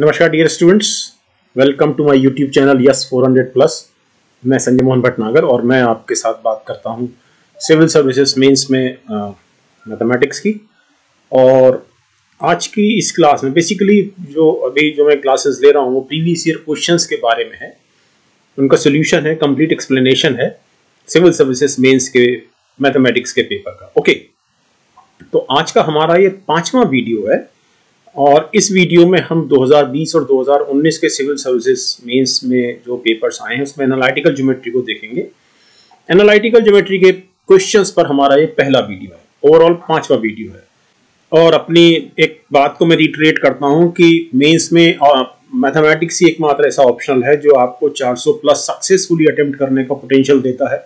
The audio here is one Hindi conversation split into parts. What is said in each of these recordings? नमस्कार dear students, welcome to my YouTube channel Yes400 Plus। मैं संजय मोहन भटनागर और मैं आपके साथ बात करता हूं सिविल सर्विसेज मेंस में मैथमेटिक्स की। और आज की इस क्लास में बेसिकली जो मैं क्लासेस ले रहा हूं वो प्रीवियस ईयर क्वेश्चंस के बारे में है, उनका सोल्यूशन है, कंप्लीट एक्सप्लेनेशन है सिविल सर्विसेज मेंस के मैथमेटिक्स के पेपर का। ओके, तो आज का हमारा ये 5वां वीडियो है और इस वीडियो में हम 2020 और 2019 के सिविल सर्विसेज मेंस में जो पेपर्स आए हैं उसमें एनालिटिकल ज्योमेट्री को देखेंगे। एनालिटिकल ज्योमेट्री के क्वेश्चंस पर हमारा ये पहला वीडियो है, ओवरऑल 5वां वीडियो है। और अपनी एक बात को मैं रिट्रेट करता हूं कि मेंस में मैथमेटिक्स ही एकमात्र ऐसा ऑप्शनल है जो आपको 400+ सक्सेसफुली अटेम्प्ट करने का पोटेंशियल देता है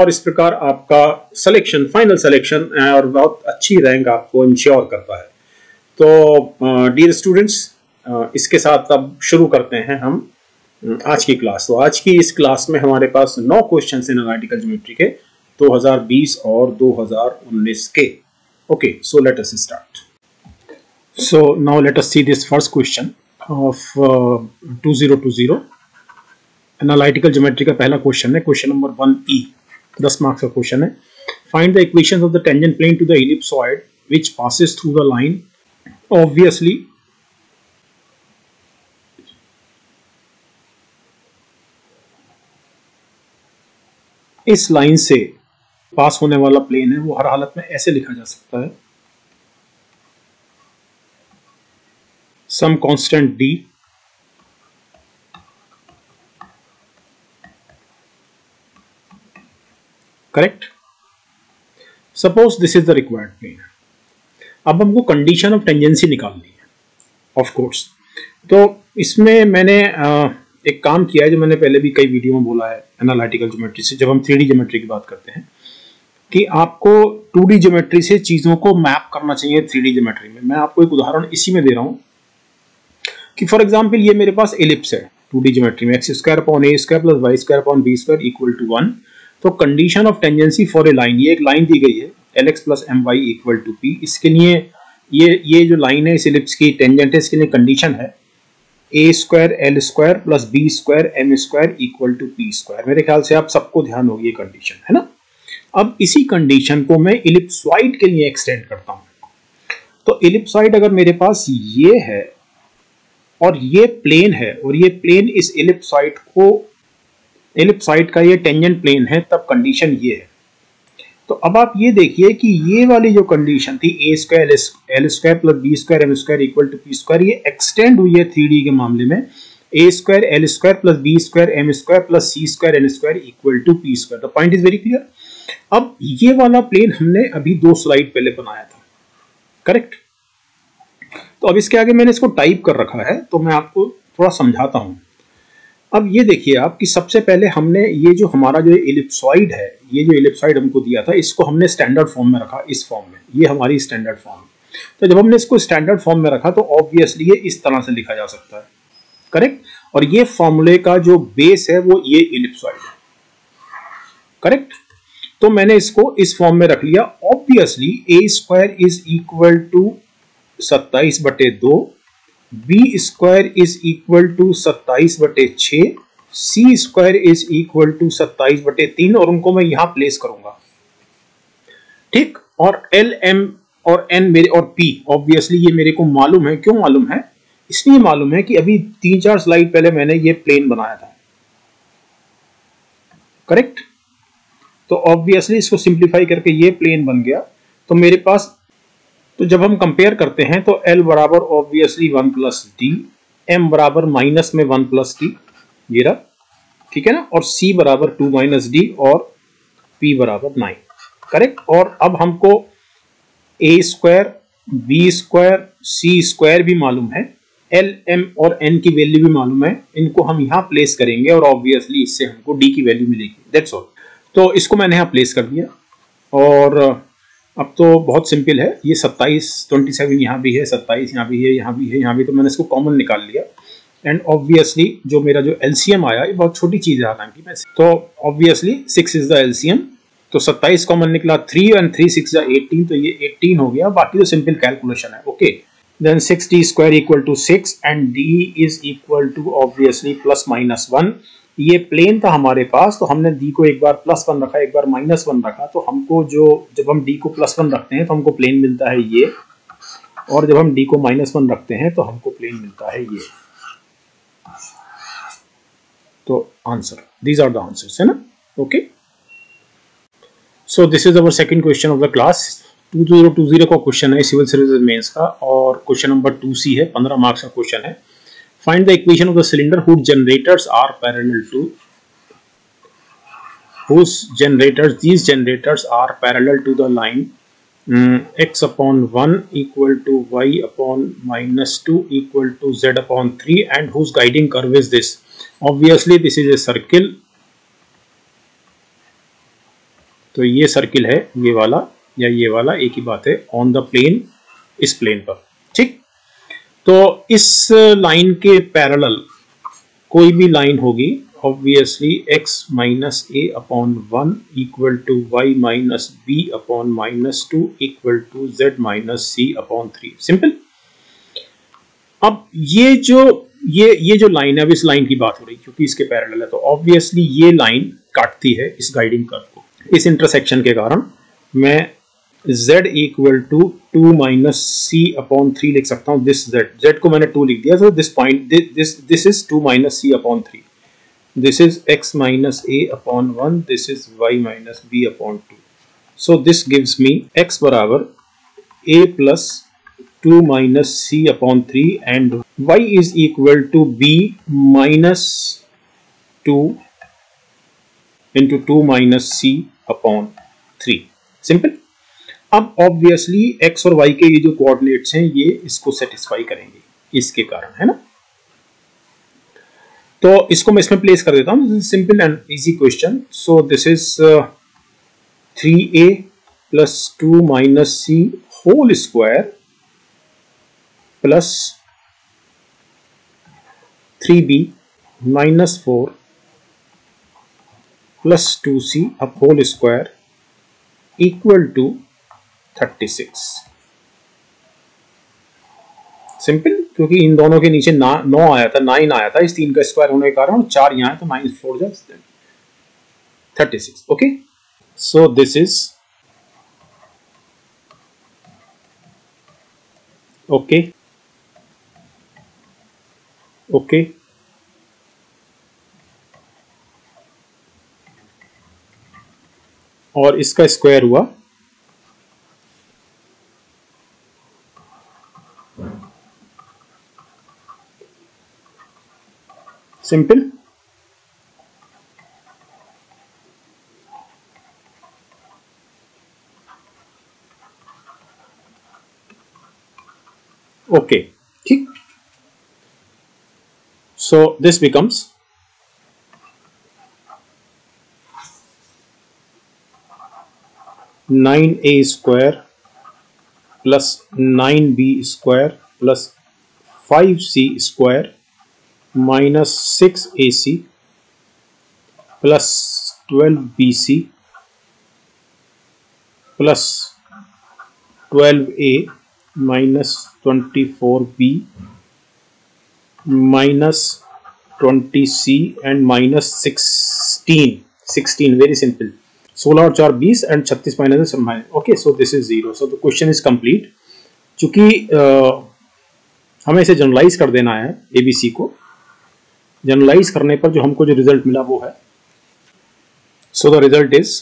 और इस प्रकार आपका सिलेक्शन, फाइनल सिलेक्शन और बहुत अच्छी रैंक आपको इंश्योर करता है। तो डियर स्टूडेंट्स, इसके साथ अब शुरू करते हैं हम आज की क्लास। तो आज की इस क्लास में हमारे पास 9 क्वेश्चन हैं एनालिटिकल ज्योमेट्री के 2020 और 2019 के। Okay, so let us start. So now let us see this first question of 2020 analytical geometry का पहला क्वेश्चन है, क्वेश्चन नंबर 1E, 10 मार्क्स का क्वेश्चन है। Find the equations of the tangent plane to the ellipsoid which passes through the line obviously इस लाइन से पास होने वाला प्लेन है वो हर हालत में ऐसे लिखा जा सकता है, some constant d correct. Suppose this is the required plane. अब हमको कंडीशन ऑफ टेंजेंसी निकालनी है ऑफ कोर्स। तो इसमें मैंने एक काम किया है जो मैंने पहले भी कई वीडियो में बोला है एनालिटिकल ज्योमेट्री से, जब हम 3D ज्योमेट्री की बात करते हैं, कि आपको 2D ज्योमेट्री से चीज़ों को मैप करना चाहिए 3D ज्योमेट्री में। मैं आपको एक उदाहरण इसी में दे रहा हूँ कि फॉर एग्जाम्पल ये मेरे पास एलिप्स है 2D ज्योमेट्री में, x² + a² + b² = 1। तो condition of tangency for a line, ये एक लाइन दी गई है Lx + My = P। इसके लिए ये जो लाइन है इस एलिप्स की टेंजेंट है, इसके लिए कंडीशन है a² L² + b² M² = P²। मेरे ख्याल से आप सबको ध्यान होगी ये कंडीशन, है ना। अब इसी कंडीशन को मैं एलिप्सॉइड के लिए एक्सटेंड करता हूँ। तो एलिप्सॉइड अगर मेरे पास ये है और ये प्लेन है और ये प्लेन इस एलिप्सॉइड को, एलिप्सॉइड का ये टेंजेंट प्लेन है, तब कंडीशन ये है। तो अब आप ये देखिए कि ये वाली जो कंडीशन थी a² L² + b² M² = P², ये एक्सटेंड हुई है 3D के मामले में a² L² + b² M² + C² N² = P²। The point is very clear. अब ये वाला प्लेन हमने अभी 2 स्लाइड पहले बनाया था, करेक्ट। तो अब इसके आगे मैंने इसको टाइप कर रखा है, तो मैं आपको थोड़ा समझाता हूँ। अब ये देखिए आप कि सबसे पहले हमने ये जो हमारा जो एलिप्सॉइड है, ये जो एलिप्सॉइड हमको दिया था, इसको हमने स्टैंडर्ड फॉर्म में रखा, इस फॉर्म में, ये हमारी स्टैंडर्ड फॉर्म। तो जब हमने इसको स्टैंडर्ड फॉर्म में रखा तो ऑब्वियसली ये इस तरह से लिखा जा सकता है, करेक्ट। और ये फॉर्मूले का जो बेस है वो ये एलिप्सॉइड है, करेक्ट। तो मैंने इसको इस फॉर्म में रख लिया। ऑब्वियसली a² = 27/2, b² = 27/6, c² = 27/3, और उनको मैं यहाँ प्लेस करूंगा, ठीक। और l, m और n मेरे और p ऑब्वियसली ये मेरे को मालूम है। क्यों मालूम है? इसलिए मालूम है कि अभी 3-4 स्लाइड पहले मैंने ये प्लेन बनाया था, करेक्ट। तो ऑब्वियसली इसको सिंप्लीफाई करके ये प्लेन बन गया। तो मेरे पास, तो जब हम कंपेयर करते हैं तो L = obviously 1 plus d, M = -1 plus d, ये रहा, ठीक है ना। और C = 2 - d और P = 9, करेक्ट। और अब हमको a² b² c² भी मालूम है, L, M और N की वैल्यू भी मालूम है, इनको हम यहाँ प्लेस करेंगे और ऑब्वियसली इससे हमको D की वैल्यू मिलेगी, दैट्स ऑल। तो इसको मैंने यहाँ प्लेस कर दिया और अब तो बहुत सिंपल है। ये 27, 27 यहाँ भी है, 27 यहाँ भी है, यहाँ भी है, यहाँ भी। तो मैंने इसको कॉमन निकाल लिया एंड ऑब्वियसली जो मेरा जो एलसीएम आया, ये बहुत छोटी चीज़ है हालांकि, मैं तो ऑब्वियसली 6 इज द एलसीएम। तो 27 कॉमन निकला 3 एंड 3 × 6 = 18, तो ये 18 हो गया। बाकी तो सिंपल कैलकुलेशन है, okay. then 6d square equal to 6 and d is equal to obviously plus minus 1. ये प्लेन था हमारे पास, तो हमने d को एक बार प्लस 1 रखा, एक बार माइनस 1 रखा, तो हमको जो जब हम d को प्लस 1 रखते हैं तो हमको प्लेन मिलता है ये, और जब हम d को माइनस 1 रखते हैं तो हमको प्लेन मिलता है ये. तो answer, these are the answers, है ना. Okay, so this is our second question of the class. 2020 का क्वेश्चन है सिविल सर्विसेज मेंस का, और क्वेश्चन नंबर 2C है, 15 मार्क्स का क्वेश्चन है. Find the equation of the cylinder whose generators are parallel to these generators are parallel to the line x upon 1 equal to y upon minus 2 equal to z upon 3 and whose guiding curve is this. Obviously this is a circle, तो ये सर्किल है, ये वाला या ये वाला, एक ही बात है, ऑन द प्लेन, इस प्लेन पर. ठीक, तो इस लाइन के पैरेलल कोई भी लाइन होगी obviously x minus a upon 1 equal to y minus b upon minus 2 equal to z minus c upon 3. Simple. अब ये जो लाइन है, अब इस लाइन की बात हो रही क्योंकि इसके पैरेलल है, तो ऑब्वियसली ये लाइन काटती है इस गाइडिंग कर्व को. इस इंटरसेक्शन के कारण मैं z equal to 2 minus c upon 3 लिख सकता हूँ. दिस z, z को मैंने 2 लिख दिया, तो this point, this is 2 minus c upon 3, this is x minus a upon 1, this is y minus b upon 2. So this gives me x बराबर a plus 2 minus c upon 3 and y is equal to b minus 2 into 2 minus c upon 3. Simple. अब ऑब्वियसली x और y के ये जो कोऑर्डिनेट्स हैं ये इसको सेटिस्फाई करेंगे इसके कारण, है ना. तो इसको मैं इसमें प्लेस कर देता हूं. Simple and easy question. So this is 3a plus 2 minus c whole square plus 3b minus 4 plus 2c अब whole square equal to 36. Simple, क्योंकि इन दोनों के नीचे 9 आया था, 9 आया था, इस 3 का स्क्वायर होने के कारण 4 यहाँ है, तो 9 4 जाए 36. Okay, so this is okay okay और इसका स्क्वायर हुआ 36. Okay, ठीक. So this becomes 9a square plus 9b square plus 5c square minus 6ac plus 12bc plus 12a minus 24b minus 20c and minus 16. Very simple. 16 और 4 20 एंड 36 माइनस है. Okay, so this is 0. So the question is complete. चूंकि हमें इसे जनरलाइज कर देना है, एबीसी को जनरलाइज करने पर जो हमको जो रिजल्ट मिला वो है. So the result is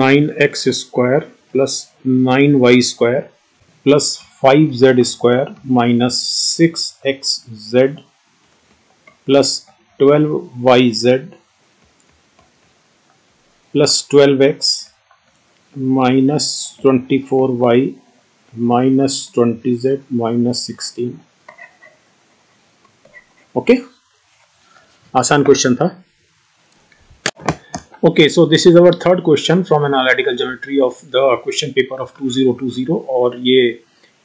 9x square plus 9y square plus 5z square minus 6xz plus 12yz plus 12x minus 24y minus 20z minus 16. Okay, आसान क्वेश्चन था. Okay, so this is our third question from analytical geometry of the question paper of 2020 और ये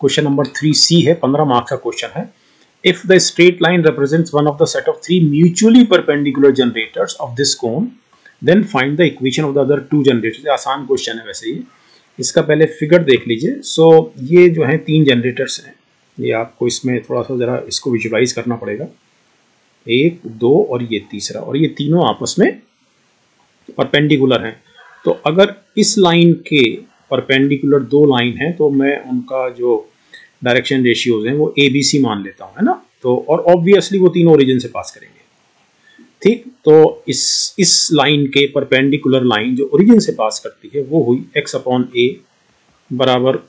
question number 3C है, 15 मार्क्स का question है. If the straight line represents one of the set of three mutually perpendicular generators of this cone, then find the equation of the other two generators. आसान क्वेश्चन है वैसे ही. इसका पहले फिगर देख लीजिए। सो ये जो है तीन जनरेटर्स हैं, ये आपको इसमें थोड़ा सा ज़रा इसको विजुलाइज करना पड़ेगा, एक दो और ये तीसरा, और ये तीनों आपस में परपेंडिकुलर हैं। तो अगर इस लाइन के परपेंडिकुलर दो लाइन हैं तो मैं उनका जो डायरेक्शन रेशियोज हैं वो ए बी सी मान लेता हूँ, है ना। तो और ऑब्वियसली वो तीनों ओरिजिन से पास करेंगे, ठीक। तो इस लाइन के परपेंडिकुलर लाइन जो ओरिजिन से पास करती है वो हुई x अपॉन ए बराबर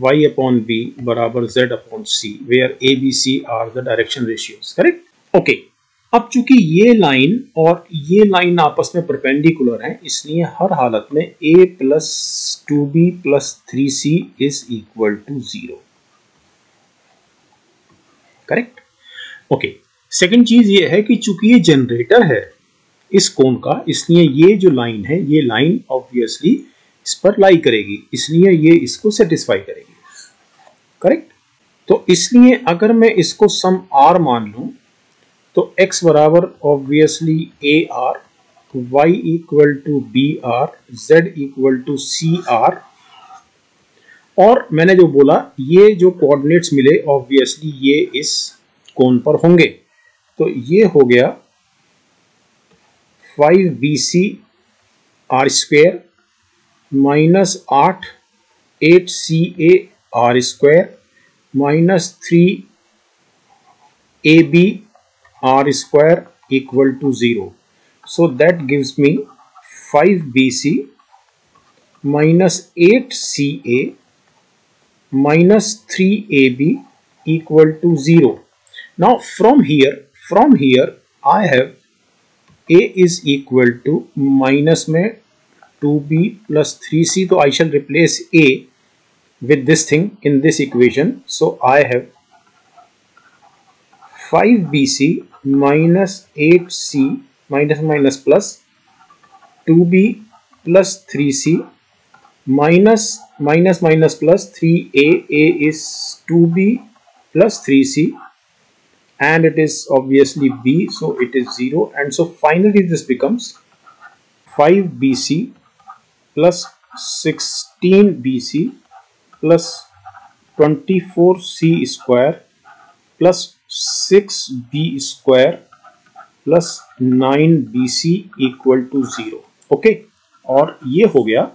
वाई अपॉन बी बराबर Z upon c, where a B c are the direction ratios, correct, okay. अब चूंकि ये लाइन और ये लाइन आपस में परपेंडिकुलर हैं, इसलिए हर हालत में a plus 2b plus 3c is equal to 0, correct, okay. Second चीज ये है कि चूंकि ये जनरेटर है इस कोण का, इसलिए ये जो लाइन है ये लाइन ऑब्वियसली इस पर लाई करेगी, इसलिए ये इसको सेटिस्फाई करेगी, करेक्ट। तो इसलिए अगर मैं इसको सम आर मान लूं तो x बराबर obviously a r, y equal to b r, z equal to c r, और मैंने जो बोला ये जो कोऑर्डिनेट्स मिले ऑब्वियसली ये इस कोण पर होंगे। तो ये हो गया 5bc r square minus 8ca r square minus 3ab r square equal to 0। So that gives me 5bc minus 8ca minus 3ab equal to 0। Now from here I have a is equal to minus में 2b plus 3c, तो I shall replace a with this thing in this equation, so I have 5bc minus 8c minus minus plus 2b plus 3c minus minus minus plus 3a, a is 2b plus 3c and it is obviously b, so it is 0, and so finally this becomes 5bc plus 16bc plus 24c square plus 6b square plus 9bc equal to 0, okay। और ये हो गया,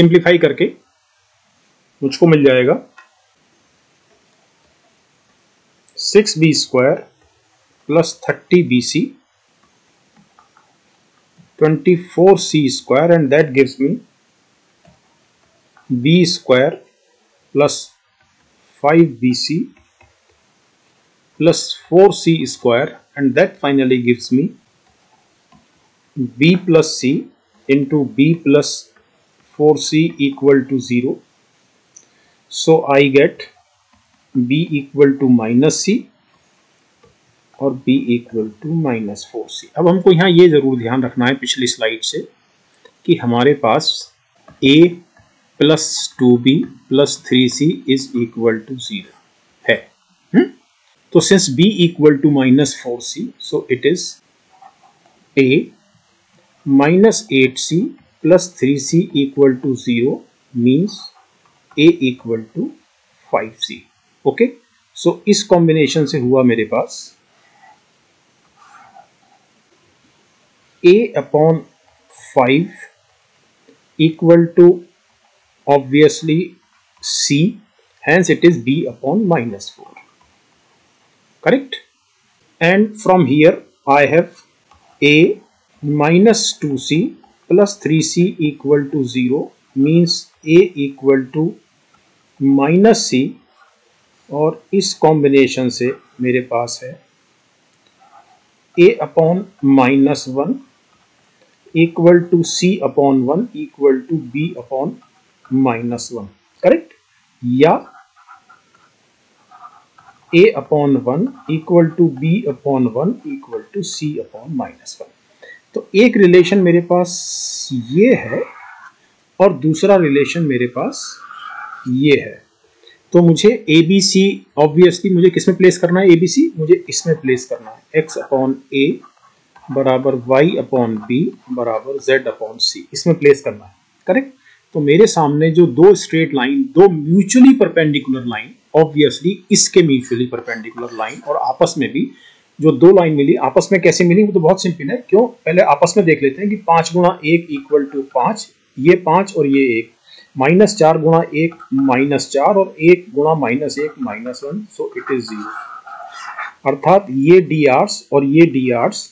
सिंप्लीफाई करके मुझको मिल जाएगा 6b square plus 30bc 24c square, and that gives me b square plus 5bc plus 4c square, and that finally gives me b plus c into b plus 4c equal to 0. So I get b equal to minus c और b equal to minus 4c। अब हमको यहाँ ये ज़रूर ध्यान रखना है पिछली स्लाइड से कि हमारे पास a plus 2b plus 3c is equal to 0 है, तो since b equal to minus 4c, so it is a minus 8c plus 3c equal to 0 means a equal to 5c, okay. So इस कॉम्बिनेशन से हुआ मेरे पास a upon 5 equal to obviously c, hence it is b upon minus 4, correct. And from here I have a minus 2c plus 3c equal to 0 means a equal to minus c, और इस कॉम्बिनेशन से मेरे पास है a upon minus 1 equal to c upon 1 equal to b upon minus 1, correct, या a upon 1 equal to b upon 1 equal to c upon minus 1। तो एक रिलेशन मेरे पास ये है और दूसरा रिलेशन मेरे पास ये है। तो मुझे ए बी सी ऑब्वियसली मुझे किसमें प्लेस करना है, ए बी सी मुझे इसमें प्लेस करना है, x अपॉन ए बराबर वाई अपॉन बी बराबर जेड अपॉन सी, इसमें प्लेस करना है, करेक्ट। तो मेरे सामने जो दो स्ट्रेट लाइन, दो म्यूचुअली परपेंडिकुलर लाइन, ऑब्वियसली इसके म्यूचुअली परपेंडिकुलर लाइन और आपस में भी जो दो लाइन मिली, आपस में कैसे मिली वो तो बहुत सिंपल है। क्यों, पहले आपस में देख लेते हैं कि 5 गुणा 1 इक्वल टू 5, ये 5 और ये 1, -4 गुणा 1 -4 और 1 गुणा -1 -1, सो इट इज 0। अर्थात ये डी आर्स और ये डी आर्स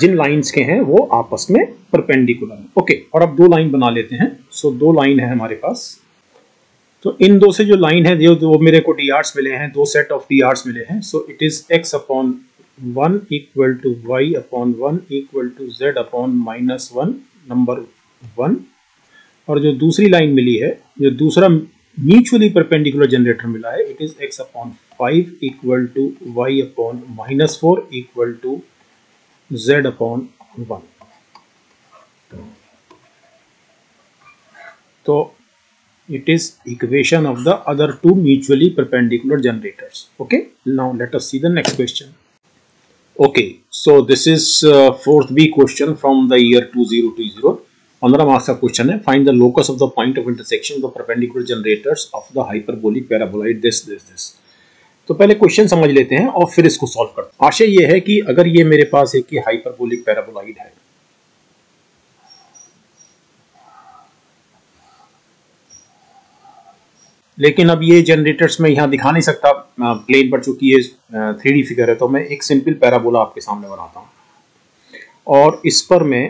जिन लाइंस के हैं वो आपस में परपेंडिकुलर हैं। ओके, और अब दो लाइन बना लेते हैं। सो दो लाइन है हमारे पास, तो इन दो से जो लाइन है जो मेरे को डी आर्स मिले हैं, दो सेट ऑफ डी आर्स मिले हैं, so it is x/1 = y/1 = z/-1 number 1। और जो दूसरी लाइन मिली है, जो दूसरा म्यूचुअली परपेंडिकुलर जनरेटर मिला है, it is x/5 = y/-4 = z/1। तो it is equation of the other two mutually perpendicular generators. Okay, now let us see the next question. Okay, so this is fourth B question from the year 2020. 15 marks का क्वेश्चन है। Find the locus of the point of intersection of the perpendicular generators of the hyperbolic paraboloid this. तो पहले क्वेश्चन समझ लेते हैं और फिर इसको सॉल्व करते हैं। आशय यह है कि अगर ये मेरे पास एक हाइपरबोलिक पैराबोलॉइड है, लेकिन अब ये जनरेटर्स में यहाँ दिखा नहीं सकता प्लेन पर, चूंकि ये 3D फिगर है, तो मैं एक सिंपल पैराबोला आपके सामने बनाता हूँ और इस पर मैं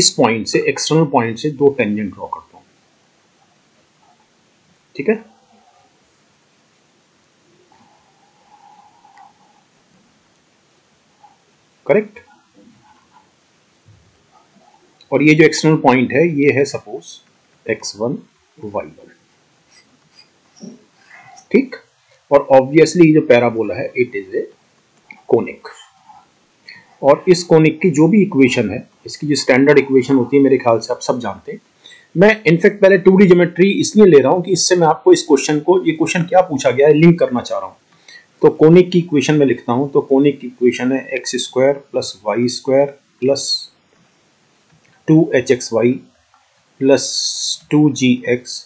इस पॉइंट से, एक्सटर्नल पॉइंट से, दो टेंजेंट ड्रॉ करता हूँ। ठीक है, करेक्ट। और ये जो एक्सटर्नल पॉइंट है ये है सपोज x1 y1, ठीक। और ऑब्वियसली जो पैराबोला है इट इज ए कोनिक, और इस कोनिक की जो भी इक्वेशन है, इसकी जो स्टैंडर्ड इक्वेशन होती है, मेरे ख्याल से आप सब जानते हैं। मैं इनफैक्ट पहले 2D ज्योमेट्री इसलिए ले रहा हूं कि इससे मैं आपको इस क्वेश्चन को, ये क्वेश्चन क्या पूछा गया है, लिंक करना चाह रहा हूं। तो कोनिक की इक्वेशन में लिखता हूं, तो कोनिक की इक्वेशन है x² + y² + 2hxy + 2gx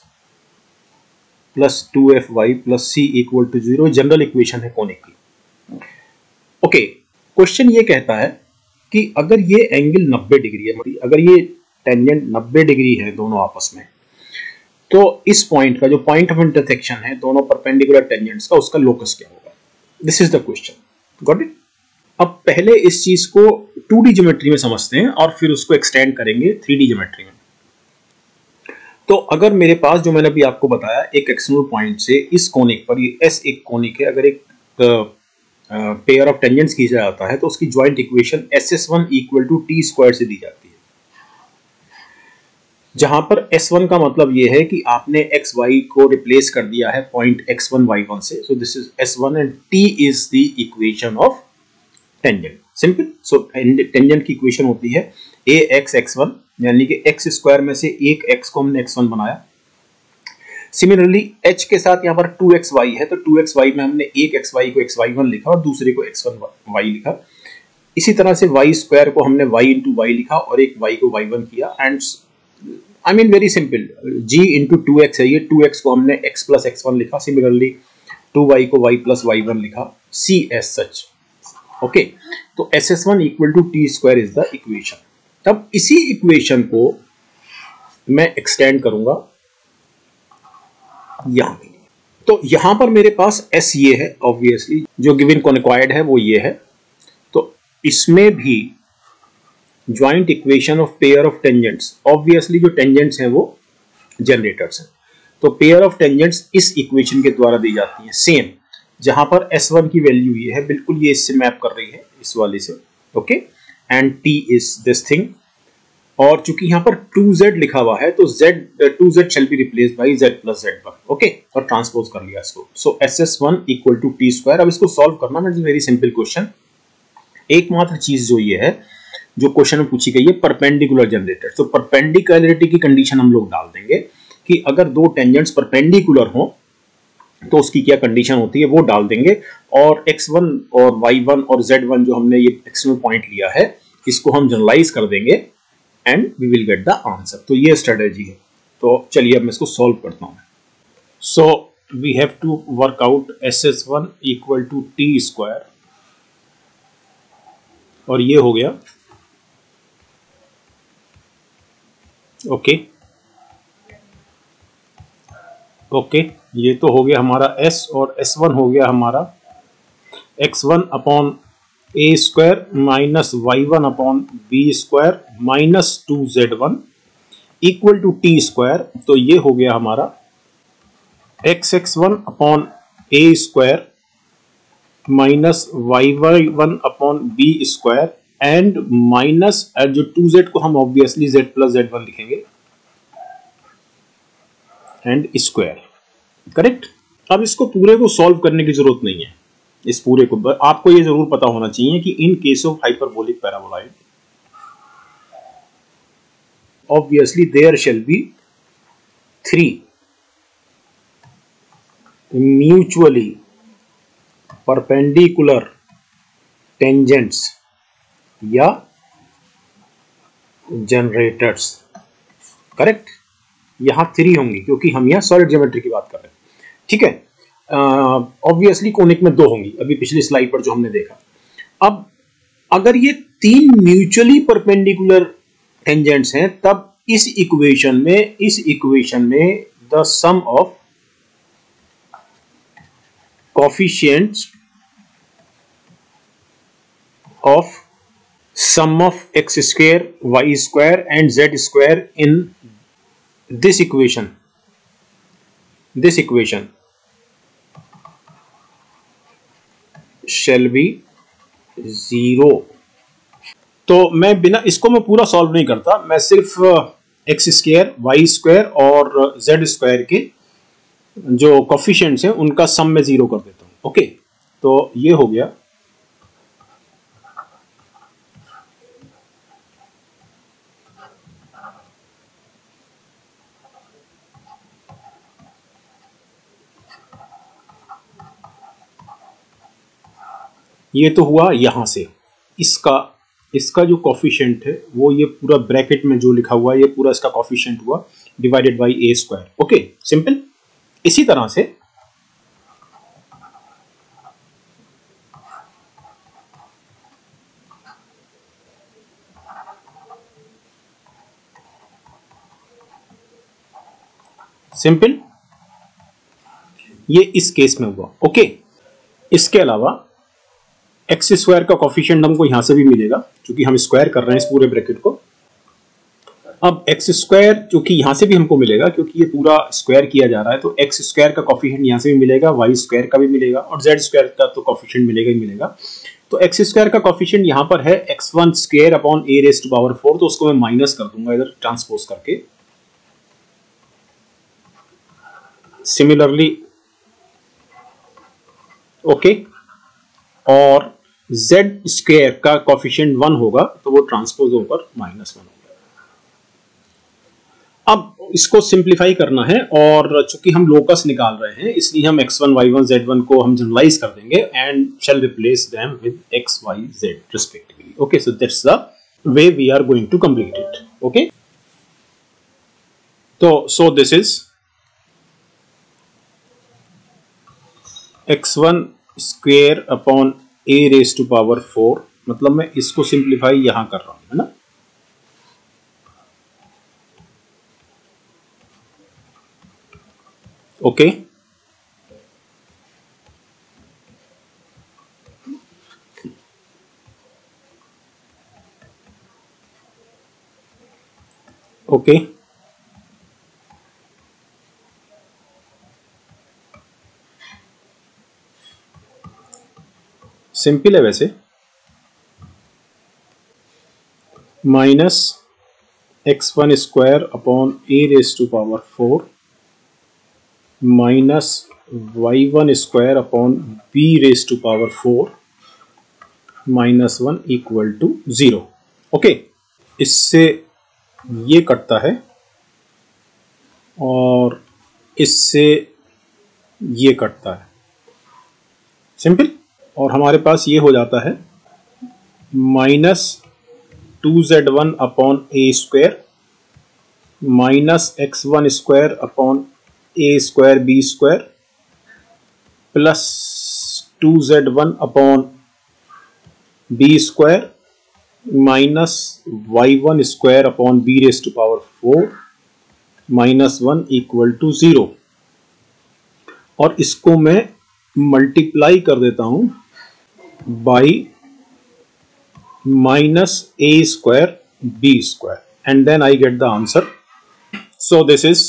+ 2fy + c = 0। General equation है कोनिक की। ओके, क्वेश्चन ये कहता है कि अगर ये एंगल 90 डिग्री है, अगर ये टेंजेंट 90 डिग्री है दोनों आपस में, तो इस पॉइंट का जो पॉइंट ऑफ इंटरसेक्शन है दोनों परपेंडिकुलर टेंजेंट्स का, उसका लोकस क्या होगा? This is the question, got it. अब पहले इस चीज को 2D ज्योमेट्री में समझते हैं और फिर उसको एक्सटेंड करेंगे 3D ज्योमेट्री में। तो अगर मेरे पास, जो मैंने अभी आपको बताया, एक एक्सटर्नल पॉइंट से इस कोनिक पर, ये S एक कोनिक है, अगर एक पेयर ऑफ टेंजेंट्स खींचा जाता है तो उसकी ज्वाइंट इक्वेशन SS1 = t² से दी जाती है, जहां पर S1 का मतलब ये है कि आपने xy को रिप्लेस कर दिया है पॉइंट x1 y1 से, so this is S1 and t is the equation of tangent, simple. So tangent की इक्वेशन होती है ax x1, यानी कि x² में से एक x को हमने x1 बनाया। सिमिलरली h के साथ यहाँ पर 2xy है, तो 2xy में हमने एक xy को xy1 लिखा और दूसरे को x1y लिखा। इसी तरह से y² को हमने y into y लिखा और एक y को y1 किया। And I mean very simple, g into 2x है ये, 2x को हमने x plus x1 लिखा, सिमिलरली 2y को y plus y1 लिखा, c as such। ओके, तो SS1 = t² is the equation. तब इसी इक्वेशन को मैं एक्सटेंड करूंगा यहां पे। तो यहां पर मेरे पास S ये है, ऑब्वियसली जो गिवन कोनिकॉइड है वो ये है, तो इसमें भी joint equation of pair of tangents, obviously जो टेंजेंट्स हैं वो जनरेटर्स हैं, तो पेयर ऑफ टेंजेंट्स इस इक्वेशन के द्वारा दी जाती है, सेम। जहां पर S1 की वैल्यू ये है, बिल्कुल ये इससे मैप कर रही है, इस वाले से। Okay, and t is this thing. और चूंकि यहाँ पर 2z लिखा हुआ है, तो z 2z shall be replaced by z plus z1। Okay, और ट्रांसपोज कर लिया इसको। सो SS1 = t²। अब इसको सॉल्व करना, मैं वेरी सिंपल क्वेश्चन। एकमात्र चीज जो ये है, जो क्वेश्चन में पूछी गई है, परपेंडिकुलर जनरेटर। तो परपेंडिकुलरिटी की कंडीशन हम लोग डाल देंगे कि अगर दो टेंजेंट्स परपेंडिकुलर हों तो उसकी क्या कंडीशन होती है वो डाल देंगे। और x1 और y1 और z1 जो हमने ये एक्सटर्नल पॉइंट लिया है, इसको हम जनरलाइज कर देंगे and we will get the answer. तो ये स्ट्रेटेजी है। तो चलिए अब मैं इसको सॉल्व करता हूँ। So we have to work out SS1 equal to T square और ये हो गया ओके, ये तो हो गया हमारा S और S1 हो गया हमारा X1 upon A square minus Y1 upon B square minus 2Z1 equal to T square. तो ये हो गया हमारा XX1 upon A square minus Y1 upon B square and minus जो 2Z को हम ऑब्वियसली Z प्लस Z1 लिखेंगे एंड स्क्वायर, करेक्ट। अब इसको पूरे को सॉल्व करने की जरूरत नहीं है, इस पूरे को आपको ये जरूर पता होना चाहिए कि in case of hyperbolic paraboloid obviously there shall be 3 mutually perpendicular tangents या जनरेटर्स, करेक्ट। यहाँ 3 होंगी क्योंकि हम यहाँ सॉलिड ज्योमेट्री की बात कर रहे हैं, ठीक है। ऑब्वियसली कोनिक में 2 होंगी, अभी पिछली स्लाइड पर जो हमने देखा। अब अगर ये 3 म्यूचुअली परपेंडिकुलर टेंजेंट्स हैं तब इस इक्वेशन में the sum of coefficients of sum of x square Y square and Z square in this equation shall be 0। तो मैं इसको पूरा सॉल्व नहीं करता, मैं सिर्फ एक्स स्क्वायर वाई स्क्वायर और जेड स्क्वायर के जो कोफिशिएंट्स हैं उनका सम में 0 कर देता हूं। ओके, तो ये हो गया ये तो हुआ यहाँ से इसका जो कोफिशिएंट है वो ये पूरा ब्रैकेट में जो लिखा हुआ है ये पूरा इसका कोफिशिएंट हुआ divided by A square. Okay, simple. इसी तरह से सिंपल ये इस केस में हुआ। ओके, इसके अलावा एक्स स्क्वायर का कोफिशिएंट हमको यहां से भी मिलेगा क्योंकि हम स्क्वायर कर रहे हैं इस पूरे ब्रैकेट को। अब एक्स स्क्वायर क्योंकि यहां से भी हमको मिलेगा क्योंकि ये पूरा स्क्वायर किया जा रहा है, तो एक्स स्क्वायर का कोफिशिएंट यहां से भी मिलेगा, वाई स्क्वायर का भी मिलेगा और जेड स्क्वायर का तो कोफिशिएंट मिलेगा ही मिलेगा। तो एक्स स्क्वायर का कोफिशिएंट यहां पर है x1 square upon a raise to power 4, तो उसको मैं माइनस कर दूंगा इधर ट्रांसपोज करके। सिमिलरली ओके, और z स्क्वायर का कोफिशिएंट 1 होगा तो वो ट्रांसपोज होकर माइनस 1 होगा। अब इसको सिंप्लीफाई करना है और चूंकि हम लोकस निकाल रहे हैं इसलिए हम x1 y1 z1 को हम जनरलाइज कर देंगे and shall replace them with x y z respectively. Okay, so that's the way we are going to complete it. Okay, तो so this is x1 square upon A raise to power 4, मतलब मैं इसको सिंप्लीफाई यहां कर रहा हूं, है ना। ओके, सिंपल है वैसे, minus x1 square upon a raise to power 4 minus y1 square upon b raise to power 4 minus 1 equal to 0। ओके, इससे ये कटता है और इससे ये कटता है, सिंपल। और हमारे पास ये हो जाता है minus 2z1 upon a square minus x1 square upon a square b square plus 2z1 upon b square minus y1 square upon b raised to power 4 minus 1 equal to 0। और इसको मैं मल्टीप्लाई कर देता हूं by minus a square b square and then I get the answer। So this is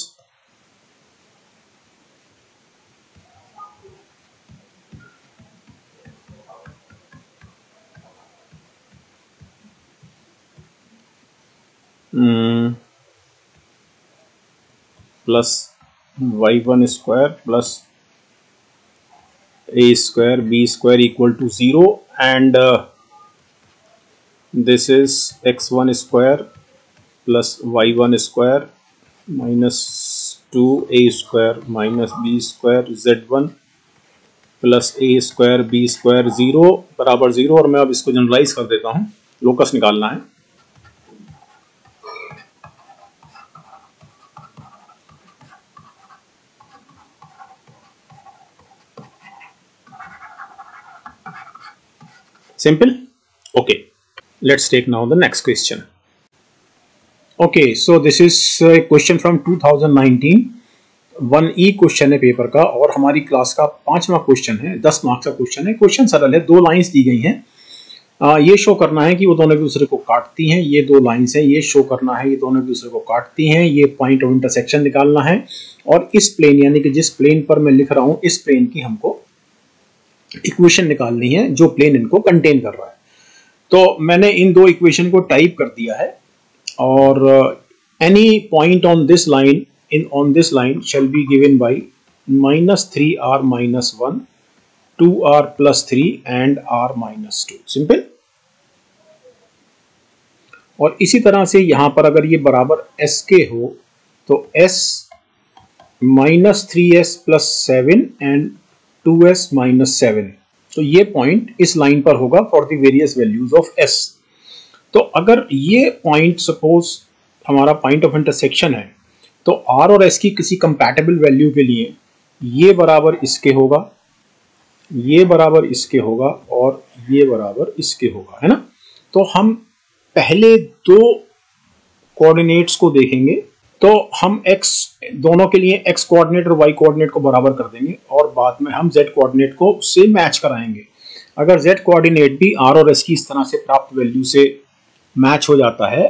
2z1 plus y1 square plus a square b square equal to 0 and this is x1 square plus y1 square minus 2a square minus b square z1 plus a square b square 0 बराबर 0। और मैं अब इसको जनरलाइज कर देता हूँ, लोकस निकालना है। Simple, okay, let's take now the next question। Okay, so this is a question from 2019। 1E question है पेपर का और हमारी क्लास का 5वां क्वेश्चन है, 10 मार्क्स का क्वेश्चन है। क्वेश्चन सरल है, 2 लाइंस दी गई हैं। ये शो करना है कि वो दोनों एक दूसरे को काटती हैं। ये 2 लाइंस हैं, ये शो करना है ये दोनों एक दूसरे को काटती हैं। ये पॉइंट ऑफ इंटरसेक्शन निकालना है और इस प्लेन यानी कि जिस प्लेन पर मैं लिख रहा हूँ इस प्लेन की हमको इक्वेशन निकालनी है जो प्लेन इनको कंटेन कर रहा है। तो मैंने इन 2 इक्वेशन को टाइप कर दिया है और any point on this line shall be given by -3r-1 2r+3 and r-2। Simple. और इसी तरह से यहां पर अगर ये बराबर sk हो तो s -3s+7 एंड 2s-7, तो ये पॉइंट इस लाइन पर होगा for the various values of s। तो अगर ये पॉइंट सपोज हमारा पॉइंट ऑफ इंटरसेक्शन है तो r और s की किसी कंपैटिबल वैल्यू के लिए ये बराबर इसके होगा, ये बराबर इसके होगा और ये बराबर इसके होगा, है ना। तो हम पहले 2 कोऑर्डिनेट्स को देखेंगे। तो हम x दोनों के लिए x कोऑर्डिनेट और y कोऑर्डिनेट को बराबर कर देंगे और बाद में हम z कोऑर्डिनेट को से मैच कराएंगे। अगर z कोऑर्डिनेट भी r और s की इस तरह से प्राप्त वैल्यू से मैच हो जाता है,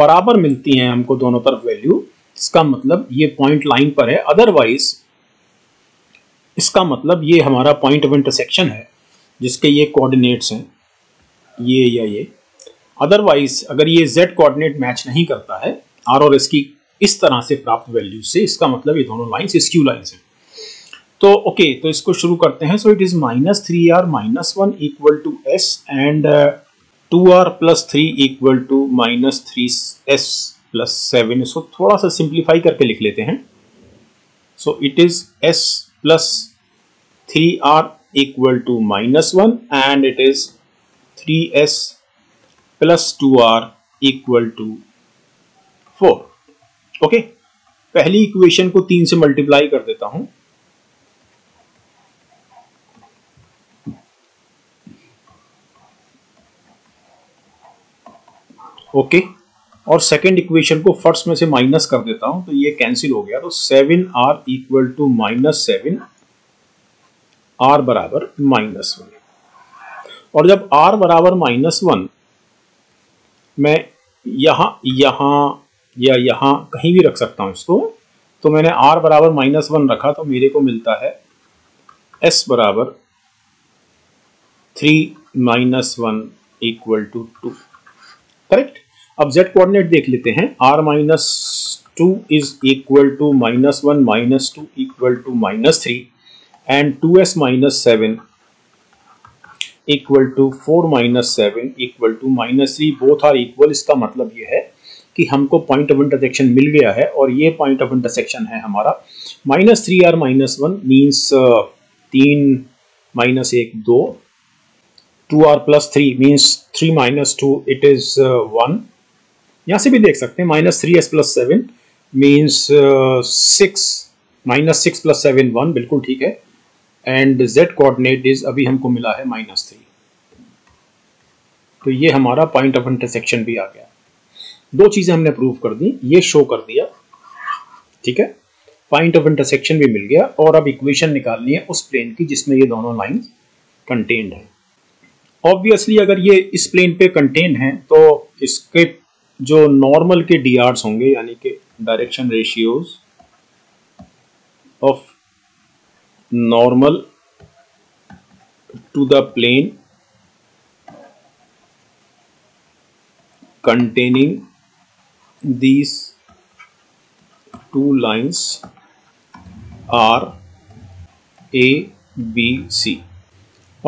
बराबर मिलती हैं हमको दोनों तरफ वैल्यू, इसका मतलब ये पॉइंट लाइन पर है। अदरवाइज इसका मतलब ये हमारा पॉइंट ऑफ इंटरसेक्शन है जिसके ये कोऑर्डिनेट्स हैं, ये या ये। अदरवाइज अगर ये z कोऑर्डिनेट मैच नहीं करता है r और s की इस तरह से प्राप्त वैल्यू से, इसका मतलब ये दोनों लाइंस स्क्यू लाइंस हैं। तो ओके, तो इसको शुरू करते हैं। So it is -3r-1 equal to s and 2r+3 equal to -3s+7। इसको थोड़ा सा सिंप्लीफाई करके लिख लेते हैं। So it is s+3r equal to -1 and it is 3s+2r equal to 4। Okay, पहली इक्वेशन को 3 से मल्टीप्लाई कर देता हूं। ओके, और सेकंड इक्वेशन को फर्स्ट में से माइनस कर देता हूं तो ये कैंसिल हो गया। तो 7r इक्वल टू -7, r बराबर -1। और जब r बराबर -1 मैं यहाँ कहीं भी रख सकता हूँ इसको। तो मैंने r बराबर -1 रखा तो मेरे को मिलता है s बराबर 3 - 1 इक्वल टू 2। करेक्ट। अब z कोऑर्डिनेट देख लेते हैं। r-2 is equal to -1 -2 equal to -3 and 2s-7 equal to 4 - 7 equal to -3। Both are equal. इसका मतलब ये है कि हमको पॉइंट ऑफ इंटरसेक्शन मिल गया है और ये पॉइंट ऑफ इंटरसेक्शन है हमारा -3r-1 means 3 - 1 2 2r plus 3 means 3 minus 2, it is 1. यहाँ से भी देख सकते हैं minus 3s plus 7 means 6, minus 6 plus 7 1, बिल्कुल ठीक है. एंड z कोऑर्डिनेट इज अभी हमको मिला है माइनस 3. तो ये हमारा पॉइंट ऑफ इंटरसेक्शन भी आ गया. दो चीजें हमने प्रूव कर दी, ये शो कर दिया, ठीक है, पॉइंट ऑफ इंटरसेक्शन भी मिल गया. और अब इक्वेशन निकालनी है उस प्लेन की जिसमें ये दोनों लाइन कंटेन्ड है. ऑब्वियसली अगर ये इस प्लेन पे कंटेन्ड है तो इसके जो नॉर्मल के डी आर्स होंगे, यानी कि direction ratios of normal to the plane containing these two lines are A, B, C.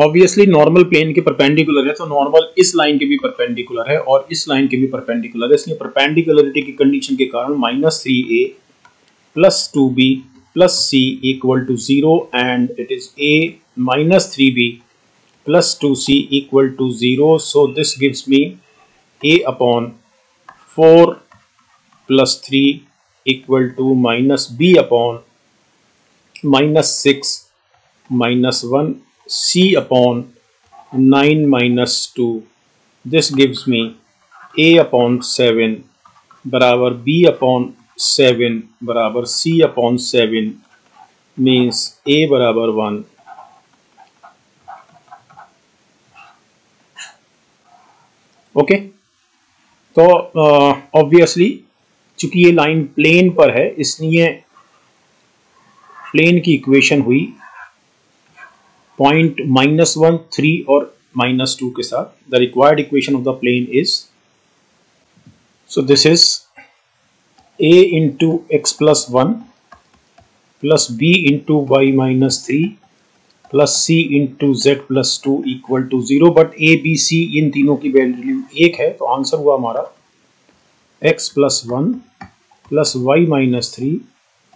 Obviously normal plane के perpendicular है तो normal इस line के भी perpendicular है और इस line के भी perpendicular है, इसलिए perpendicularity की condition के कारण minus 3A plus 2B plus C equal to 0 and it is A minus 3B plus 2C equal to 0. So this gives me A upon 4 plus 3 equal to minus B upon minus 6 minus 1, C upon 9 minus 2. This gives me A upon 7 बराबर B upon 7 बराबर C upon 7 means A बराबर 1. Okay. तो ऑब्वियसली चूंकि ये लाइन प्लेन पर है इसलिए प्लेन की इक्वेशन हुई पॉइंट माइनस 1, 3 और माइनस 2 के साथ. The required equation of the plane is, so this is a into x plus 1 plus b into y minus 3 plus c into z plus 2 equal to 0. But a B c इन तीनों की वैल्यू एक है तो आंसर हुआ हमारा x plus 1 plus y minus 3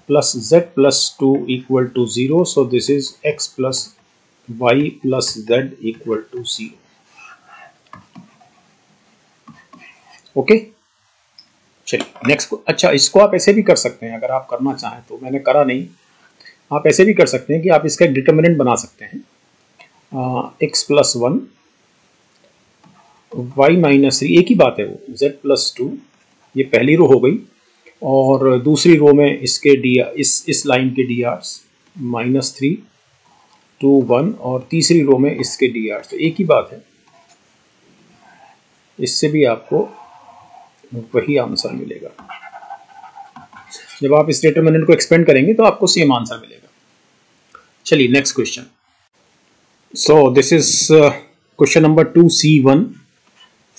plus z plus 2 equal to 0. So this is x plus y plus z equal to 0. Okay, चलिए नेक्स्ट. अच्छा, इसको आप ऐसे भी कर सकते हैं अगर आप करना चाहें तो, मैंने करा नहीं. आप ऐसे भी कर सकते हैं कि आप इसका एक डिटर्मिनेंट बना सकते हैं. x प्लस 1 वाई माइनस 3, एक ही बात है वो, z प्लस 2, ये पहली रो हो गई और दूसरी रो में इसके डी इस लाइन के डी आर्स माइनस 3, 2, 1 और तीसरी रो में इसके डी आर्स, तो एक ही बात है, इससे भी आपको वही आंसर मिलेगा. जब आप इस डिटरमिनेंट को एक्सपेंड करेंगे तो आपको सेम आंसर मिलेगा. चलिए next question. So this is question number 2C1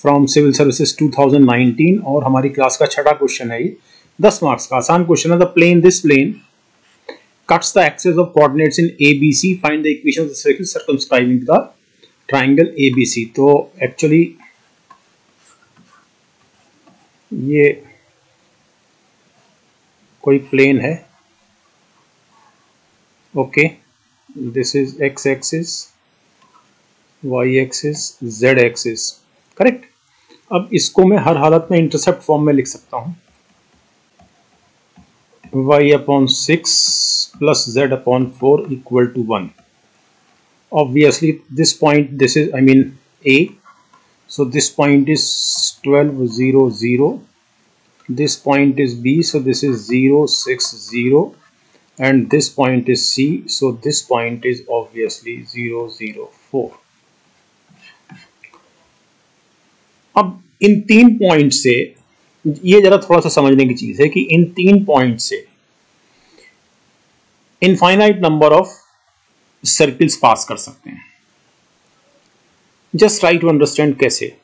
from civil services 2019 और हमारी क्लास का 6वां क्वेश्चन है ये. 10 मार्क्स का आसान क्वेश्चन है. The plane, this plane cuts the axis of coordinates in ABC, find the equation of the circle circumscribing the triangle ABC. तो एक्चुअली ये कोई प्लेन है. Okay, this is x axis, y axis, z axis, correct. अब इसको मैं हर हालत में इंटरसेप्ट फॉर्म में लिख सकता हूं. y upon 6 plus z upon 4 equal to 1. Obviously this point, this is I mean a, so this point is 12, 0, 0. This point is B, so this is 0, 6, 0, and this point is C, so this point is obviously 0, 0, 4. अब इन तीन पॉइंट से, ये जरा थोड़ा सा समझने की चीज है कि इन तीन पॉइंट से infinite number of circles pass कर सकते हैं. जस्ट ट्राई टू अंडरस्टैंड कैसे.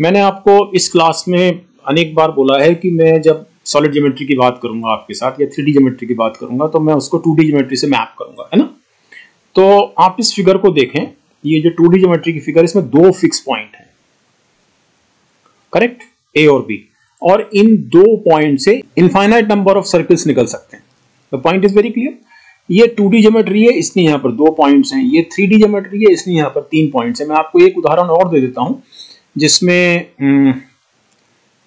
मैंने आपको इस क्लास में अनेक बार बोला है कि मैं जब सॉलिड ज्योमेट्री की बात करूंगा आपके साथ या 3D ज्योमेट्री की बात करूंगा तो मैं उसको 2D ज्योमेट्री से मैप करूंगा, है ना. तो आप इस फिगर को देखें, ये जो 2D ज्योमेट्री की फिगर, इसमें दो फिक्स पॉइंट है, करेक्ट, ए और बी, और इन दो पॉइंट से इनफाइनाइट नंबर ऑफ सर्कल्स निकल सकते हैं. The point is very clear. ये 2D ज्योमेट्री है इसलिए यहाँ पर 2 पॉइंट्स हैं, ये 3D ज्योमेट्री है इसलिए यहाँ पर 3 पॉइंट्स हैं। मैं आपको एक उदाहरण और दे देता हूँ जिसमें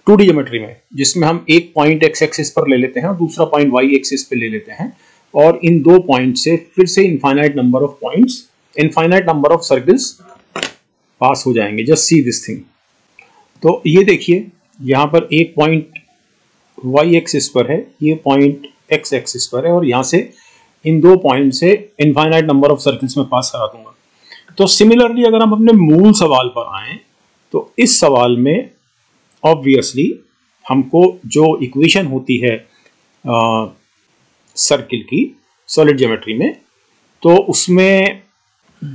2D ज्योमेट्री में जिसमें हम एक पॉइंट एक्स एक्सिस पर ले लेते हैं और दूसरा पॉइंट वाई एक्सिस पर ले लेते हैं और इन दो पॉइंट से फिर से infinite number of points infinite number of circles pass हो जाएंगे। Just see this thing. तो ये देखिए यहाँ पर एक पॉइंट वाई एक्सिस पर है, ये पॉइंट एक्स एक्सिस पर है और यहाँ से इन दो पॉइंट से इनफाइनाइट नंबर ऑफ सर्कल्स में पास करा दूंगा। तो सिमिलरली अगर हम अपने मूल सवाल पर आए तो इस सवाल में ऑब्वियसली हमको जो इक्वेशन होती है सर्किल की सॉलिड ज्योमेट्री में तो उसमें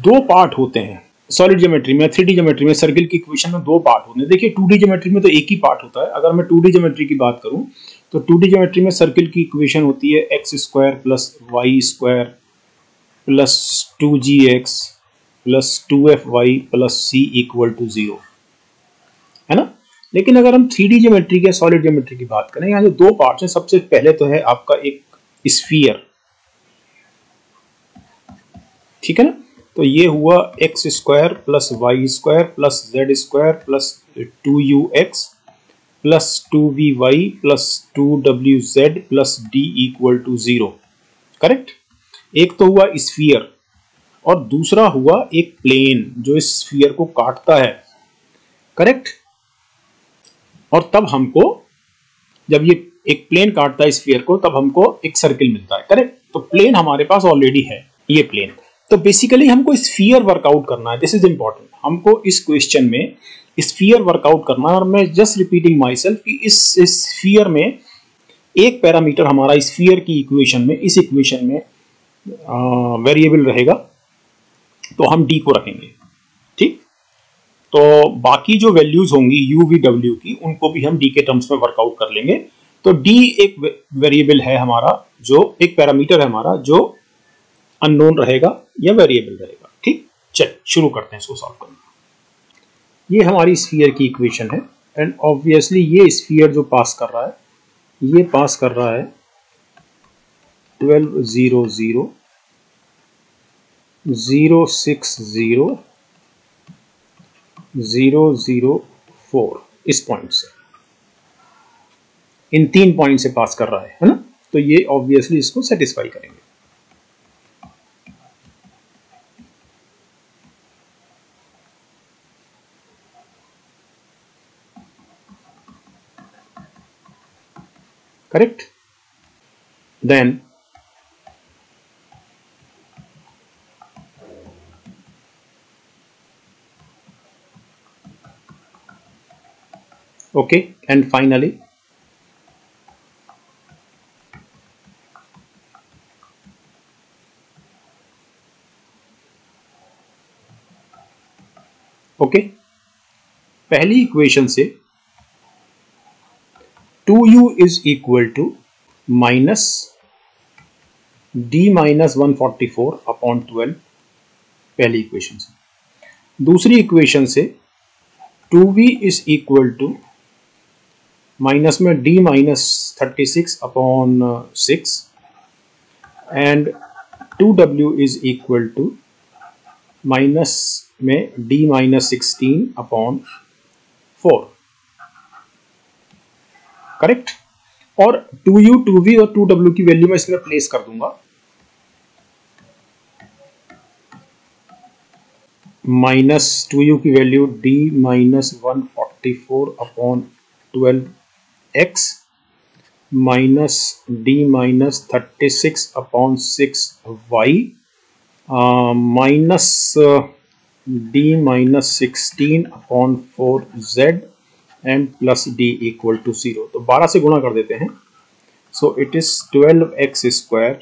दो पार्ट होते हैं। सॉलिड ज्योमेट्री में 3D ज्योमेट्री में सर्किल की इक्वेशन में दो पार्ट होते हैं। देखिए 2D ज्योमेट्री में तो एक ही पार्ट होता है। अगर मैं 2D ज्योमेट्री की बात करूं तो 2D ज्योमेट्री में सर्किल की इक्वेशन होती है x square plus Y square plus 2gx plus 2fy plus c equal to 0 है ना। लेकिन अगर हम 3D ज्योमेट्री के सॉलिड ज्योमेट्री की बात करें यहाँ जो दो पार्ट है सबसे पहले तो है आपका एक स्फीयर, ठीक है ना। तो ये हुआ x square plus Y square plus z square plus 2ux plus 2vy plus 2wz plus d equal to 0, correct. एक तो हुआ स्फीयर और दूसरा हुआ एक प्लेन जो इस स्फीयर को काटता है, करेक्ट। और तब हमको जब ये एक प्लेन काटता है स्फीयर को तब हमको एक सर्किल मिलता है, करेक्ट। तो प्लेन हमारे पास ऑलरेडी है, ये प्लेन। तो बेसिकली हमको स्फीयर वर्कआउट करना है। This is important. हमको इस क्वेश्चन में स्फीयर वर्कआउट करना है और मैं जस्ट रिपीटिंग माई सेल्फ कि इस स्फीयर में एक पैरामीटर हमारा स्फीयर की इक्वेशन में इस इक्वेशन में वेरिएबल रहेगा तो हम डी को रखेंगे, ठीक। तो बाकी जो वैल्यूज होंगी यू वी डब्ल्यू की उनको भी हम डी के टर्म्स में वर्कआउट कर लेंगे। तो डी एक वेरिएबल है हमारा जो एक पैरामीटर है हमारा जो अननोन रहेगा या वेरिएबल रहेगा, ठीक। चलिए शुरू करते हैं इसको सॉल्व करना। ये हमारी स्फीयर की इक्वेशन है एंड ऑब्वियसली ये स्फीयर जो पास कर रहा है ये पास कर रहा है 12 0 0 0 6 0 0 0 4 इस पॉइंट से, इन तीन पॉइंट से पास कर रहा है ना। तो ये ऑब्वियसली इसको सेटिस्फाई करेंगे। Correct? Then okay, and finally okay, पहली इक्वेशन से 2u is equal to minus d minus 144 upon 12 पहली इक्वेशन से। दूसरी इक्वेशन से 2v is equal to minus में d minus 36 upon 6 and 2w is equal to minus में d minus 16 upon 4, करेक्ट। और 2u 2v और 2w की वैल्यू मैं इसमें प्लेस कर दूंगा माइनस 2u की value d minus 144 upon 12x minus d minus 36 upon 6y minus d minus 16 upon 4z and plus d equal to 0। तो 12 से गुणा कर देते हैं। So it is 12x square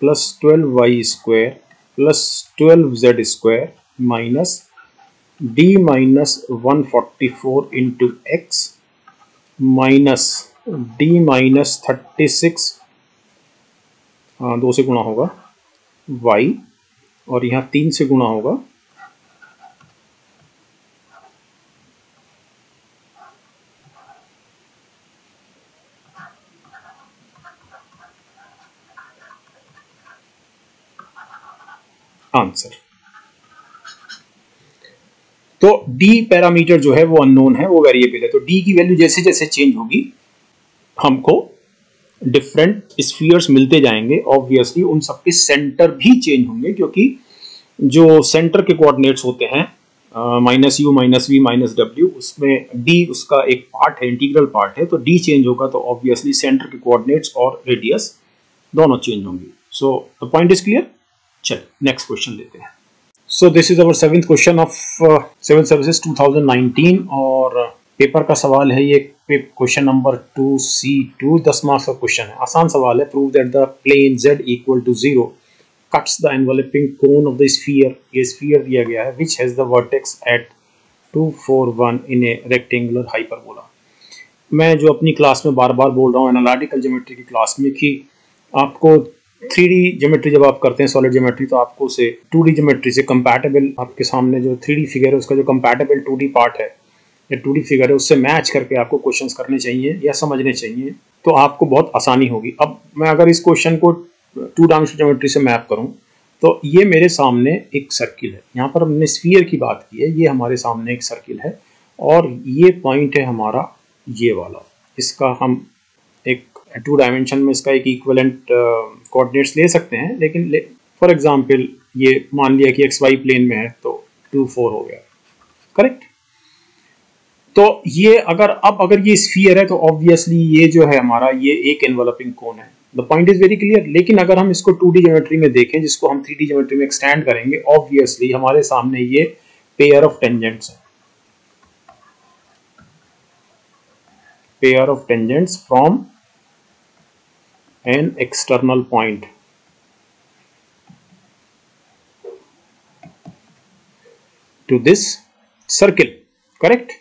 plus 12y square plus 12z square minus d minus 144 into x minus d minus 36 दो से गुणा होगा y और यहाँ 3 से गुणा होगा आंसर। तो d पैरामीटर जो है वो अननोन है, वो वेरिएबल है। तो d की वैल्यू जैसे जैसे चेंज होगी हमको डिफरेंट स्फीयर्स मिलते जाएंगे, ऑब्वियसली उन सबके सेंटर भी चेंज होंगे, क्योंकि जो सेंटर के कोऑर्डिनेट्स होते हैं -u -v -w उसमें d उसका एक पार्ट है, इंटीग्रल पार्ट है। तो d चेंज होगा तो ऑब्वियसली सेंटर के कोऑर्डिनेट्स और रेडियस दोनों चेंज होंगे। So the point is clear. चलिए नेक्स्ट क्वेश्चन लेते हैं। So this is our 7th question of civil services 2019 और पेपर का सवाल है ये, क्वेश्चन नंबर 2C2, 10 मार्क्स का क्वेश्चन है। आसान सवाल है। Prove that the plane z equal to 0 cuts the enveloping cone of the sphere, ये sphere दिया गया है, which has the vertex at 2,4,1 in a rectangular hyperbola। मैं जो अपनी क्लास में बार बार बोल रहा हूँ एनालिटिकल ज्योमेट्री की क्लास में कि आपको 3D ज्योमेट्री जब आप करते हैं सॉलिड ज्योमेट्री तो आपको उसे 2D ज्योमेट्री से कंपैटिबल, आपके सामने जो 3D फिगर है उसका जो कंपैटिबल 2D पार्ट है या 2D फिगर है उससे मैच करके आपको क्वेश्चंस करने चाहिए या समझने चाहिए, तो आपको बहुत आसानी होगी। अब मैं अगर इस क्वेश्चन को 2 डायमेंशनल ज्योमेट्री से मैप करूं तो ये मेरे सामने एक सर्किल है, यहाँ पर हमने स्फीयर की बात की है, ये हमारे सामने एक सर्किल है और ये पॉइंट है हमारा ये वाला, इसका हम एक 2 डायमेंशन में इसका एक इक्विवेलेंट कोऑर्डिनेट्स ले सकते हैं, लेकिन फॉर एग्जांपल ये मान लिया कि एक्स वाई प्लेन में है तो 2,4 हो गया, करेक्ट। तो ये अब अगर ये स्फीयर है तो ऑब्वियसली ये जो है हमारा ये एक एनवेलपिंग कोन है। The point is very clear. लेकिन अगर हम इसको 2D ज्योमेट्री में देखें जिसको हम 3D ज्योमेट्री में एक्सटेंड करेंगे, ऑब्वियसली हमारे सामने ये पेयर ऑफ टेंजेंट्स है, pair of tangents from an external point. To this circle, correct.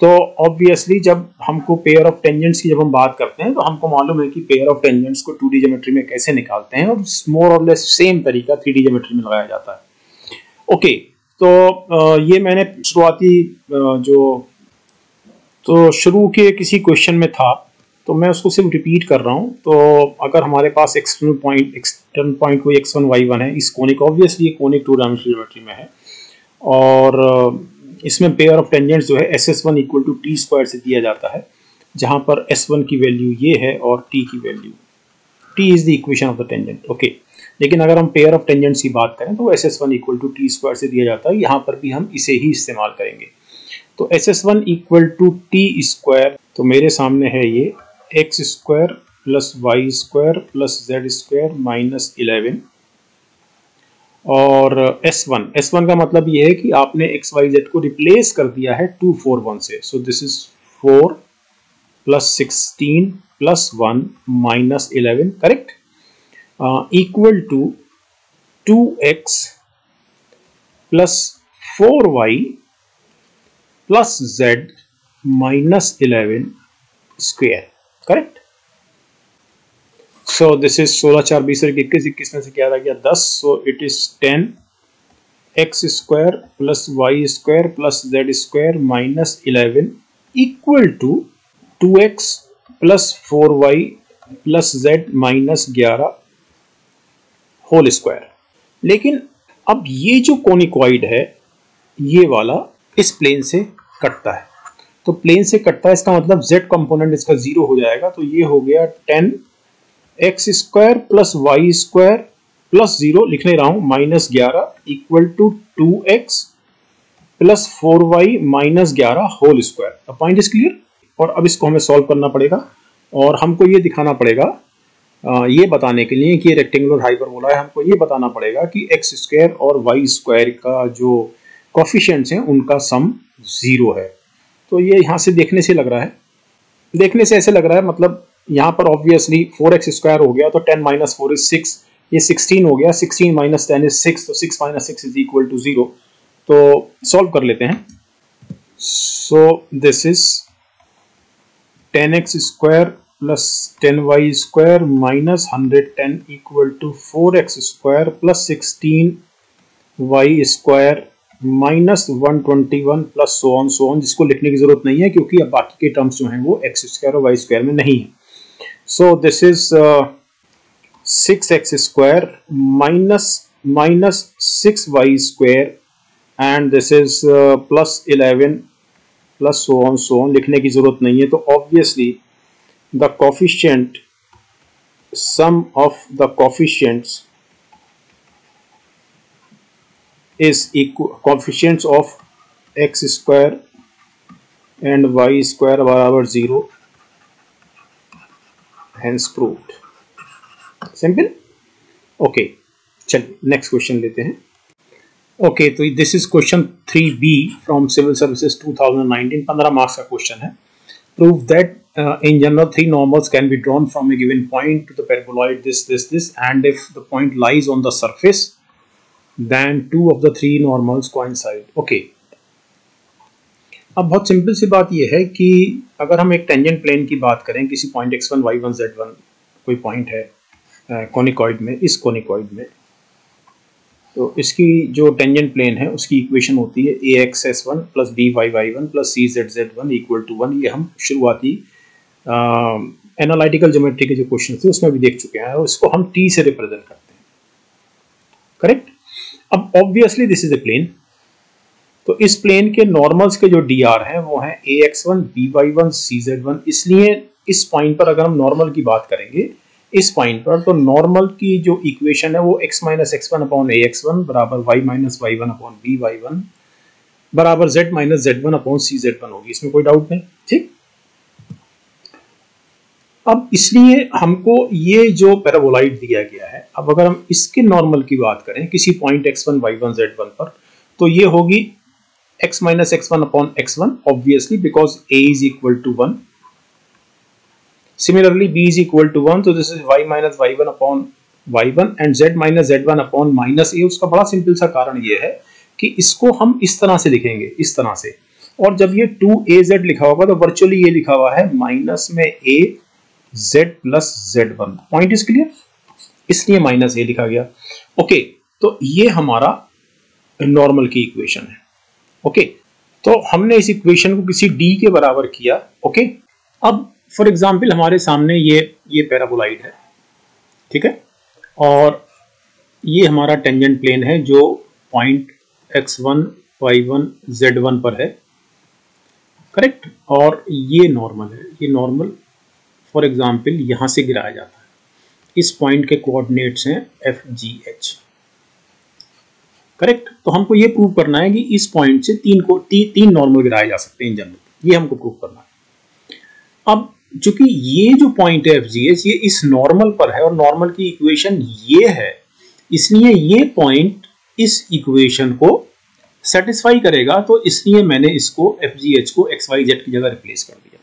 तो ऑब्वियसली जब हमको पेयर ऑफ टेंजेंट्स की जब हम बात करते हैं तो हमको मालूम है कि पेयर ऑफ टेंजेंट्स को 2D ज्योमेट्री में कैसे निकालते हैं और मोर और लेस सेम तरीका 3D ज्योमेट्री में लगाया जाता है। ओके, तो ये मैंने शुरू के किसी क्वेश्चन में था तो मैं उसको सिर्फ रिपीट कर रहा हूँ। तो अगर हमारे पास एक्सटर्नल पॉइंट कोई x1 y1 है, इस कोनिक, ऑब्वियसली ये कोनिक 2 डायमेंशनल ज्योमेट्री में है और इसमें पेयर ऑफ टेंजेंट्स जो है SS1 इक्वल टू T² से दिया जाता है, जहां पर S1 की वैल्यू ये है और T की value, T is the equation of the tangent, okay. लेकिन अगर हम पेयर ऑफ टेंजेंट्स की बात करें तो SS1 इक्वल टू T² से दिया जाता है, यहां पर भी हम इसे ही इस्तेमाल करेंगे। तो SS1 इक्वल टू T², तो मेरे सामने है ये x² + y² + z² - 11 और S1 का मतलब ये है कि आपने XYZ को रिप्लेस कर दिया है 2,4,1 से। So this is 4 + 16 + 1 - 11, correct, equal to 2x + 4y + z - 11², correct. So this is 16, 4, 20, 21 में से क्या रह गया 10, so it is 10 x² + y² + z² - 11 equal to 2x + 4y + z - 11 whole square. लेकिन अब ये जो कोनिकॉइड है ये वाला इस प्लेन से कटता है, तो प्लेन से कटता है इसका मतलब z कंपोनेंट इसका 0 हो जाएगा, तो ये हो गया 10 x² + y² + 0 लिख नहीं रहा हूं -11 equal to 2x + 4y - 11 whole square. The point is clear. और अब इसको हमें सॉल्व करना पड़ेगा और हमको ये दिखाना पड़ेगा, ये बताने के लिए कि ये रेक्टेंगुलर हाइपरबोला है, हमको ये बताना पड़ेगा कि x² और y² का जो कोएफिशिएंट्स हैं उनका सम 0 है। तो ये यहाँ से देखने से लग रहा है, देखने से ऐसे लग रहा है, मतलब यहाँ पर ऑब्वियसली 4x² हो गया तो 10 - 4 इज 6, ये 16 हो गया, 16 - 10 इज 6, तो 6 - 6 इज इक्वल टू 0। तो सॉल्व कर लेते हैं। So this is 10x² + 10y² - 110 = 4x² + 16y² - 121 plus so on, जिसको लिखने की जरूरत नहीं है क्योंकि अब बाकी के टर्म्स जो हैं वो x² और y² में नहीं है। So this is 6x² minus minus 6y square and this is plus 11 plus so on लिखने की जरूरत नहीं है। तो obviously the coefficient, sum of the coefficients is equal, coefficients of x square and y square बराबर 0, hence proved। Simple, okay. चलिए नेक्स्ट क्वेश्चन लेते हैं। ओके, तो this is question 3B from civil services 2019, 15 marks का क्वेश्चन है। Prove that in general three normals can be drawn from a given point to the paraboloid this and if the point lies on the surface then two of the three normals coincide। Okay, अब बहुत सिंपल सी बात यह है कि अगर हम एक टेंजेंट प्लेन की बात करें, किसी पॉइंट x1 y1 z1 कोई पॉइंट है कोनिकॉइड में, इस कोनिकॉइड में, तो इसकी जो टेंजेंट प्लेन है उसकी इक्वेशन होती है a x s one plus b y Y one plus c z z one equal to one. ये हम शुरुआती एनालिटिकल ज्योमेट्री के जो क्वेश्चन थे उसमें भी देख चुके हैं, और इसको हम टी से रिप्रेजेंट करते हैं, करेक्ट। अब obviously this is a plane, तो इस प्लेन के नॉर्मल्स के जो डी आर हैं वो हैं a x one b y one c z one, इसलिए इस पॉइंट पर अगर हम नॉर्मल की बात करेंगे, इस पॉइंट पर, तो नॉर्मल की जो इक्वेशन है वो x minus x one upon a x one बराबर y minus Y one upon b y one बराबर z minus z one upon c z one होगी, इसमें कोई डाउट नहीं, ठीक। अब इसलिए हमको ये जो पैराबोलाइड दिया गया है, अब अगर हम इसके नॉर्मल की बात करें किसी पॉइंट x1 y1 z1 पर, तो ये होगी x minus x one upon x one, obviously because a is equal to one. Similarly, b is equal to 1, so this is y minus y1 upon y1 and z minus z1 upon minus a। उसका बड़ा सिंपल सा कारण ये है कि इसको हम इस तरह से लिखेंगे, इस तरह से, और जब ये 2az लिखा होगा तो वर्चुअली ये लिखा हुआ है माइनस में a z plus z1। Point is clear, इसलिए माइनस a लिखा गया। ओके, तो ये हमारा नॉर्मल की इक्वेशन है। ओके, तो हमने इस इक्वेशन को किसी d के बराबर किया। ओके, अब फॉर एग्जाम्पल हमारे सामने ये पैराबोलाइड है, ठीक है, और ये हमारा टेंजेंट प्लेन है जो पॉइंट x1, y1, z1 पर है, करेक्ट, और ये नॉर्मल है। ये नॉर्मल फॉर एग्जाम्पल यहाँ से गिराया जाता है, इस पॉइंट के कोऑर्डिनेट्स हैं f, g, h, करेक्ट। तो हमको ये प्रूव करना है कि इस पॉइंट से तीन नॉर्मल गिराए जा सकते हैं इन जनरल, ये हमको प्रूव करना है। अब चूंकि ये जो पॉइंट है FGH ये इस नॉर्मल पर है और नॉर्मल की इक्वेशन ये है, इसलिए ये पॉइंट इस इक्वेशन को सेटिस्फाई करेगा, तो इसलिए मैंने इसको FGH को XYZ की जगह रिप्लेस कर दिया,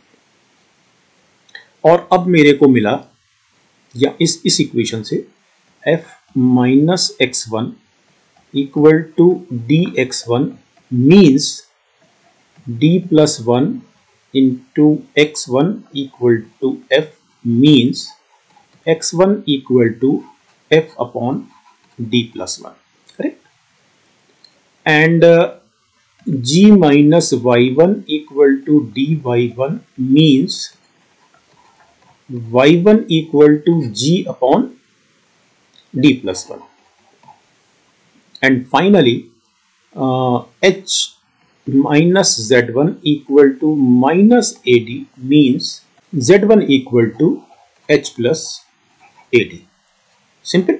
और अब मेरे को मिला या इस इक्वेशन से F minus x one equal to d x one means d plus one into x1 equal to f means x1 equal to f upon d plus 1, correct, and g minus y1 equal to dy1 means y1 equal to g upon d plus 1, and finally h minus z1 equal to minus ad means z1 equal to h plus ad। Simple.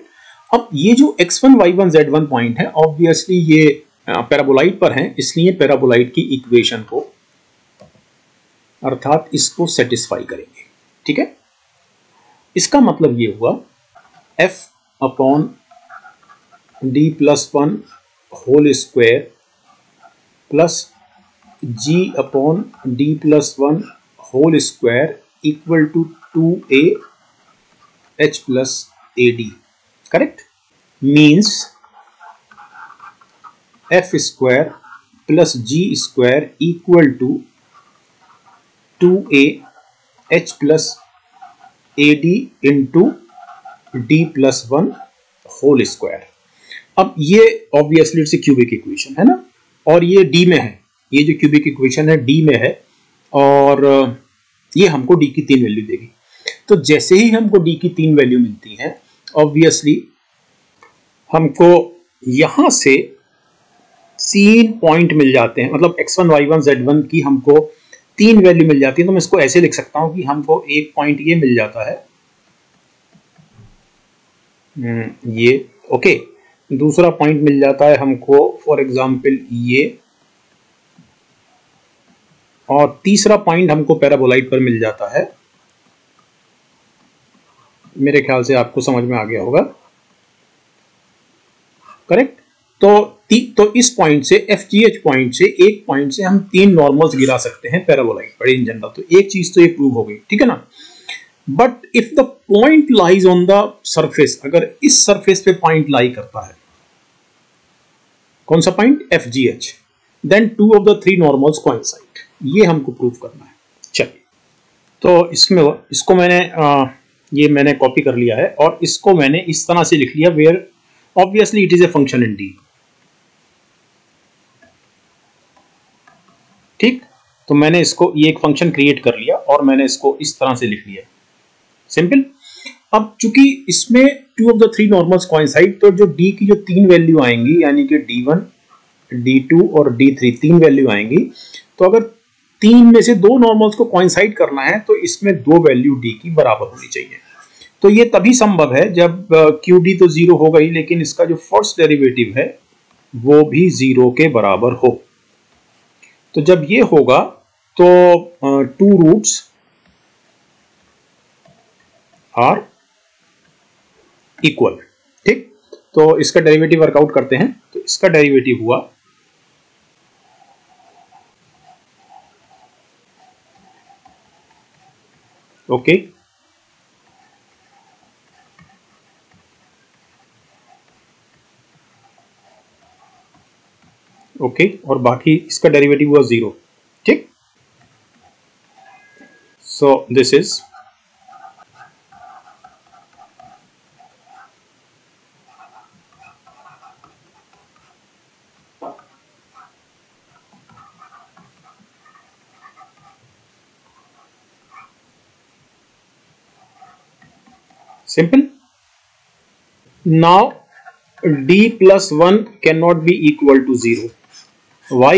अब ये जो x1 y1 z1 पॉइंट है ऑब्वियसली ये पैराबोलाइड पर है, इसलिए पैराबोलाइड की इक्वेशन को अर्थात इसको सेटिस्फाई करेंगे, ठीक है। इसका मतलब ये हुआ f upon d plus one whole square plus g upon d plus one whole square equal to 2a h plus a d, correct, means f square plus g square equal to 2a h plus a d into d plus one whole square. अब ये ऑब्वियसली इट्स क्यूबिक इक्वेशन है ना, और ये डी में है, ये जो क्यूबिक इक्वेशन है डी में है, और ये हमको डी की तीन वैल्यू देगी। तो जैसे ही हमको डी की तीन वैल्यू मिलती हैं ऑब्वियसली हमको यहाँ से तीन पॉइंट मिल जाते हैं, मतलब x1 y1 z1 की हमको तीन वैल्यू मिल जाती है। तो मैं इसको ऐसे लिख सकता हूं कि हमको एक पॉइंट ये मिल जाता है, ये ओके। दूसरा पॉइंट मिल जाता है हमको फॉर एग्जाम्पल ये, और तीसरा पॉइंट हमको पैराबोलाइड पर मिल जाता है। मेरे ख्याल से आपको समझ में आ गया होगा, करेक्ट। तो इस पॉइंट से FGH पॉइंट से एक पॉइंट से हम तीन नॉर्मल्स गिरा सकते हैं पैराबोलाइड पर इन जनरल। तो एक चीज तो ये प्रूव हो गई, ठीक है ना। But if the point lies on the surface, अगर इस सरफेस पे पॉइंट लाई करता है, कौन सा point? FGH, then 2 of the 3 normals coincide. ये हमको प्रूव करना है। चलिए, तो इसमें इसको मैंने ये मैंने कॉपी कर लिया है और इसको मैंने इस तरह से लिख लिया, where obviously it is a function in d, ठीक। तो मैंने इसको ये एक फंक्शन क्रिएट कर लिया और मैंने इसको इस तरह से लिख लिया, सिंपल। अब चूंकि इसमें 2 of the 3 नॉर्मल्स कोइंसाइड, तो जो डी की जो तीन वैल्यू आएंगी, यानी कि D1, D2 और D3 तीन वैल्यू आएंगी। तो अगर तीन में से दो नॉर्मल्स को कोइंसाइड करना है तो इसमें दो वैल्यू D की बराबर होनी चाहिए। तो ये तभी संभव है जब QD तो 0 हो गई, लेकिन इसका जो फर्स्ट डेरिवेटिव है वो भी 0 के बराबर हो। तो जब ये होगा तो 2 roots are equal, ठीक। तो इसका डेरिवेटिव वर्कआउट करते हैं। तो इसका डेरिवेटिव हुआ ओके, और बाकी इसका डेरिवेटिव हुआ 0, ठीक। So this is simple. Now d+1 cannot be equal to 0. Why?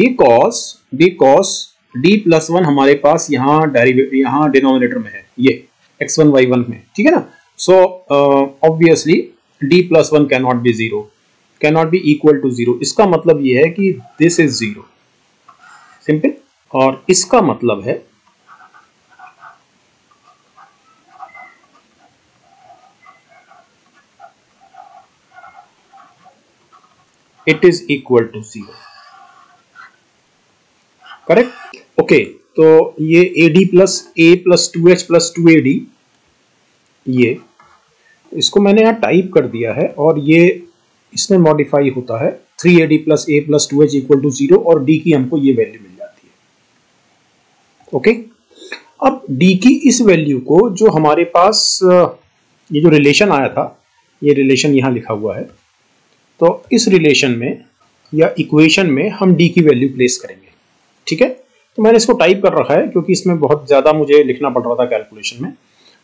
Because d+1 हमारे पास यहाँ डिनोमिनेटर में है, ये x1 y1 में, ठीक है ना। So obviously d+1 cannot be equal to 0. इसका मतलब ये है कि this is 0, सिंपल। और इसका मतलब है it is equal to 0, correct, okay. तो ये AD + A + 2H + 2AD, ये इसको मैंने यहाँ टाइप कर दिया है और ये इसमें मॉडिफाई होता है 3AD + A + 2H = 0 और D की हमको ये वैल्यू मिल जाती है, ओके। अब D की इस वैल्यू को जो हमारे पास ये जो रिलेशन आया था, ये रिलेशन यहाँ लिखा हुआ है, तो इस रिलेशन में या इक्वेशन में हम d की वैल्यू प्लेस करेंगे, ठीक है। तो मैंने इसको टाइप कर रखा है क्योंकि इसमें बहुत ज़्यादा मुझे लिखना पड़ रहा था कैलकुलेशन में।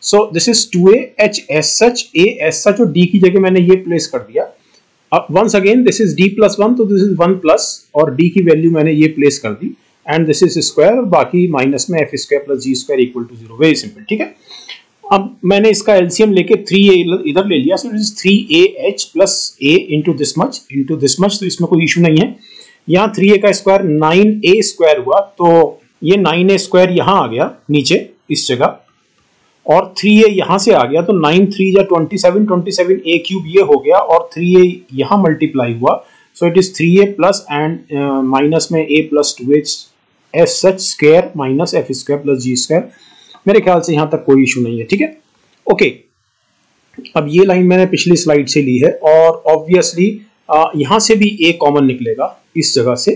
So this is 2A H as such, और d की जगह मैंने ये प्लेस कर दिया। अब once again this is d+1, तो दिस इज 1+ और d की वैल्यू मैंने ये प्लेस कर दी, एंड दिस इज स्क्वायर, बाकी माइनस में F² + G² = 0, वेरी सिंपल, ठीक है। अब मैंने इसका एलसीएम लेके 3a इधर ले लिया, so it is 3ah + a into this much, तो इसमें कोई इशू नहीं है। यहाँ 3a² 9a² हुआ, तो ये 9a² यहाँ आ गया नीचे इस जगह, और 3a यहाँ से आ गया, तो 9×3 = 27, 27a³ ये हो गया, और 3a यहाँ मल्टीप्लाई हुआ, so it is 3a+ and minus में a + 2h as such² - F² + G²। मेरे ख्याल से यहाँ तक कोई इशू नहीं है, ठीक है, ओके। अब ये लाइन मैंने पिछली स्लाइड से ली है और ऑब्वियसली यहाँ से भी a कॉमन निकलेगा इस जगह से,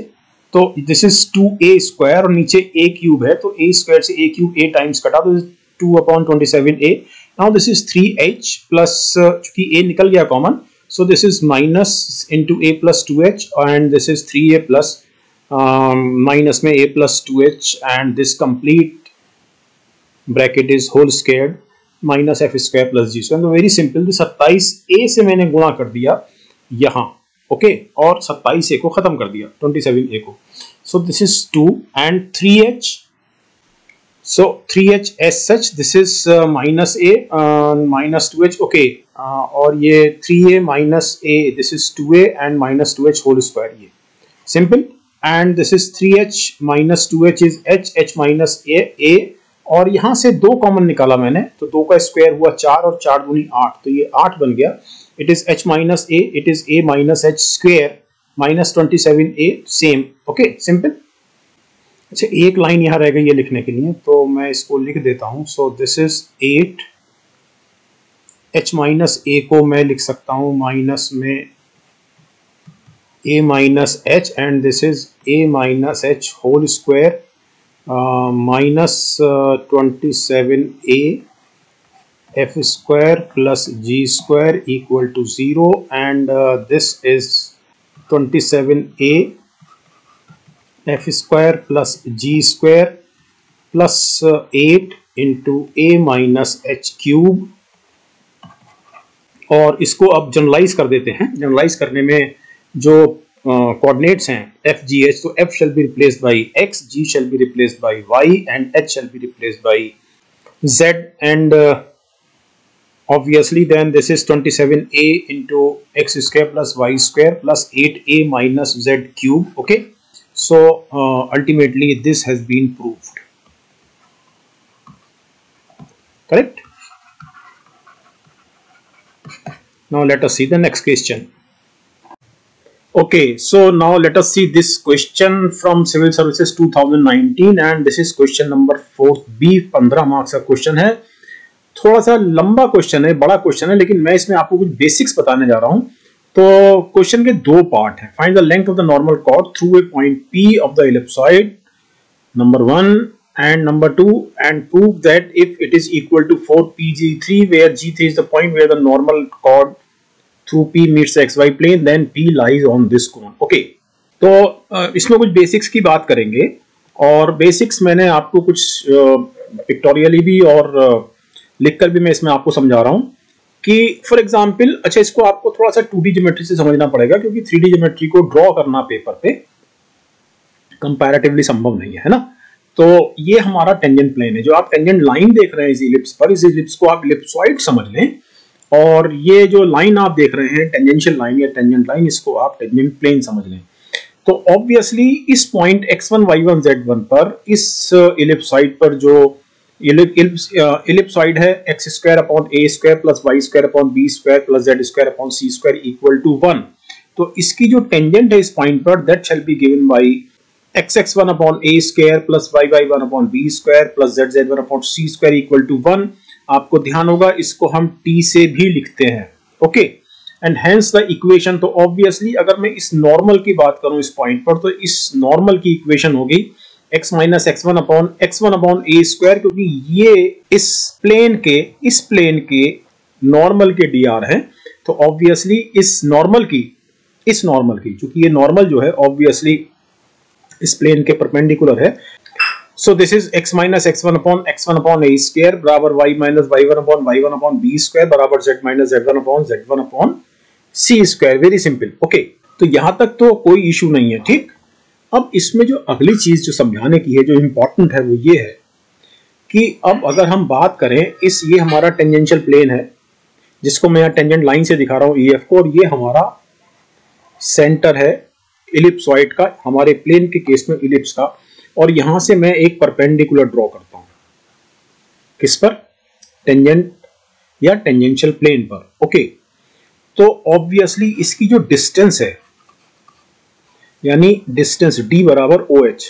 तो दिस इज 2a² और नीचे a³ है, तो a² से a³ a टाइम्स कटा, तो 2/27a। Now this is 3h plus, चूंकि a निकल गया common, so this is minus into a + 2h and this is 3a+ minus में a + 2h and this complete bracket is whole square minus f square plus g square. तो वेरी सिंपल, 27a से मैंने गुणा कर दिया यहाँ, ओके, और 27a को खत्म कर दिया 27a को। So this is 2 and 3h, so 3h as such this is minus a minus 2h, okay, और ये 3a minus a this is 2a and minus 2h whole square, ये simple. And this is 3h minus 2h is h, h minus a, और यहाँ से दो कॉमन निकाला मैंने, तो दो का स्क्वायर हुआ चार और चार दूनी आठ, तो ये आठ बन गया। It is h minus a, it is a minus h square minus 27a, same, okay, simple. अच्छा, एक लाइन यहाँ रह गई है लिखने के लिए, तो मैं इसको लिख देता हूँ। So this is 8, h minus a को मैं लिख सकता हूँ माइनस में a minus h, and this is a minus h whole square minus 27a f square plus g square equal to 0, and this is 27a f square plus g square plus 8 into a minus h cube. और इसको अब जनरलाइज कर देते हैं। जनरलाइज करने में जो कोऑर्डिनेट्स हैं f g h, तो f shall be replaced by x, g shall be replaced by y, and h shall be replaced by z, and obviously then this is 27a into x square plus y square plus 8a minus z cube, okay. So ultimately this has been proved, correct? Now let us see the next question. Okay, so now let us see this question from Civil Services 2019, and this is question number 4b, 15 marks का क्वेश्चन है। थोड़ा सा लंबा क्वेश्चन है, बड़ा क्वेश्चन है, लेकिन मैं इसमें आपको कुछ बेसिक्स बताने जा रहा हूं। तो क्वेश्चन के दो पार्ट हैं। Find the length of the normal chord through a point p of the ellipsoid, number 1 and number 2, and prove that if it is equal to 4pg3 where g3 is the point where the normal chord through p meets xy plane, then p lies on this cone, okay. तो इसमें कुछ बेसिक्स की बात करेंगे, और बेसिक्स मैंने आपको कुछ पिक्टोरियली भी और लिखकर भी मैं इसमें आपको समझा रहा हूँ कि फॉर एग्जांपल, अच्छा, इसको आपको थोड़ा सा 2D ज्योमेट्री से समझना पड़ेगा, क्योंकि 3D ज्योमेट्री को ड्रॉ करना पेपर पे कंपैरेटिवली संभव नहीं है ना। तो ये हमारा टेंजेंट प्लेन है, जो आप टेंजेंट लाइन देख रहे हैं इस इलिप्स पर, इस इलिप्स को आप इलिप्सॉइड समझ लें, और ये जो लाइन आप देख रहे हैं टेंजेंशियल लाइन या टेंजेंट लाइन, इसको आप टेंजेंट प्लेन समझ लें। तो ऑब्वियसली इस पॉइंट x1 y1 z1 पर, इस इलिप्सॉइड पर, जो इलिप्सॉइड है x square upon A square plus Y square upon B square plus z square upon c square equal to 1, तो इसकी जो टेंजेंट है इस पॉइंट पर, that shall be given by x1 upon A square plus y1 upon B square plus z1 upon c square equal to 1। आपको ध्यान होगा इसको हम t से भी लिखते हैं, okay, and hence the equation. तो ऑब्वियसली अगर मैं इस नॉर्मल की बात करूं इस पॉइंट पर, तो इस नॉर्मल की इक्वेशन होगी x minus x1 upon a square, क्योंकि ये इस प्लेन के नॉर्मल के dr है। तो ऑब्वियसली इस नॉर्मल की क्योंकि ये नॉर्मल जो है ऑब्वियसली इस प्लेन के परपेंडिकुलर है। So this is x minus x1 upon a square बराबर y minus y1 upon b square बराबर z minus z1 upon c square. Very simple, okay, तो यहां तक तो कोई इशू नहीं है, ठीक। अब इसमें जो अगली चीज जो समझाने की है, जो इम्पोर्टेंट है, वो ये है कि अब अगर हम बात करें इस, ये हमारा टेंजेंशियल प्लेन है जिसको मैं यहाँ टेंजेंट लाइन से दिखा रहा हूँ ई एफ को, और ये हमारा सेंटर है इलिप्सॉइड का, हमारे प्लेन के केस में इलिप्स का। और यहां से मैं एक परपेंडिकुलर ड्रॉ करता हूं, किस पर? टेंजेंट या टेंजेंशियल प्लेन पर, ओके। तो ऑब्वियसली इसकी जो डिस्टेंस है, यानी डिस्टेंस d बराबर OH,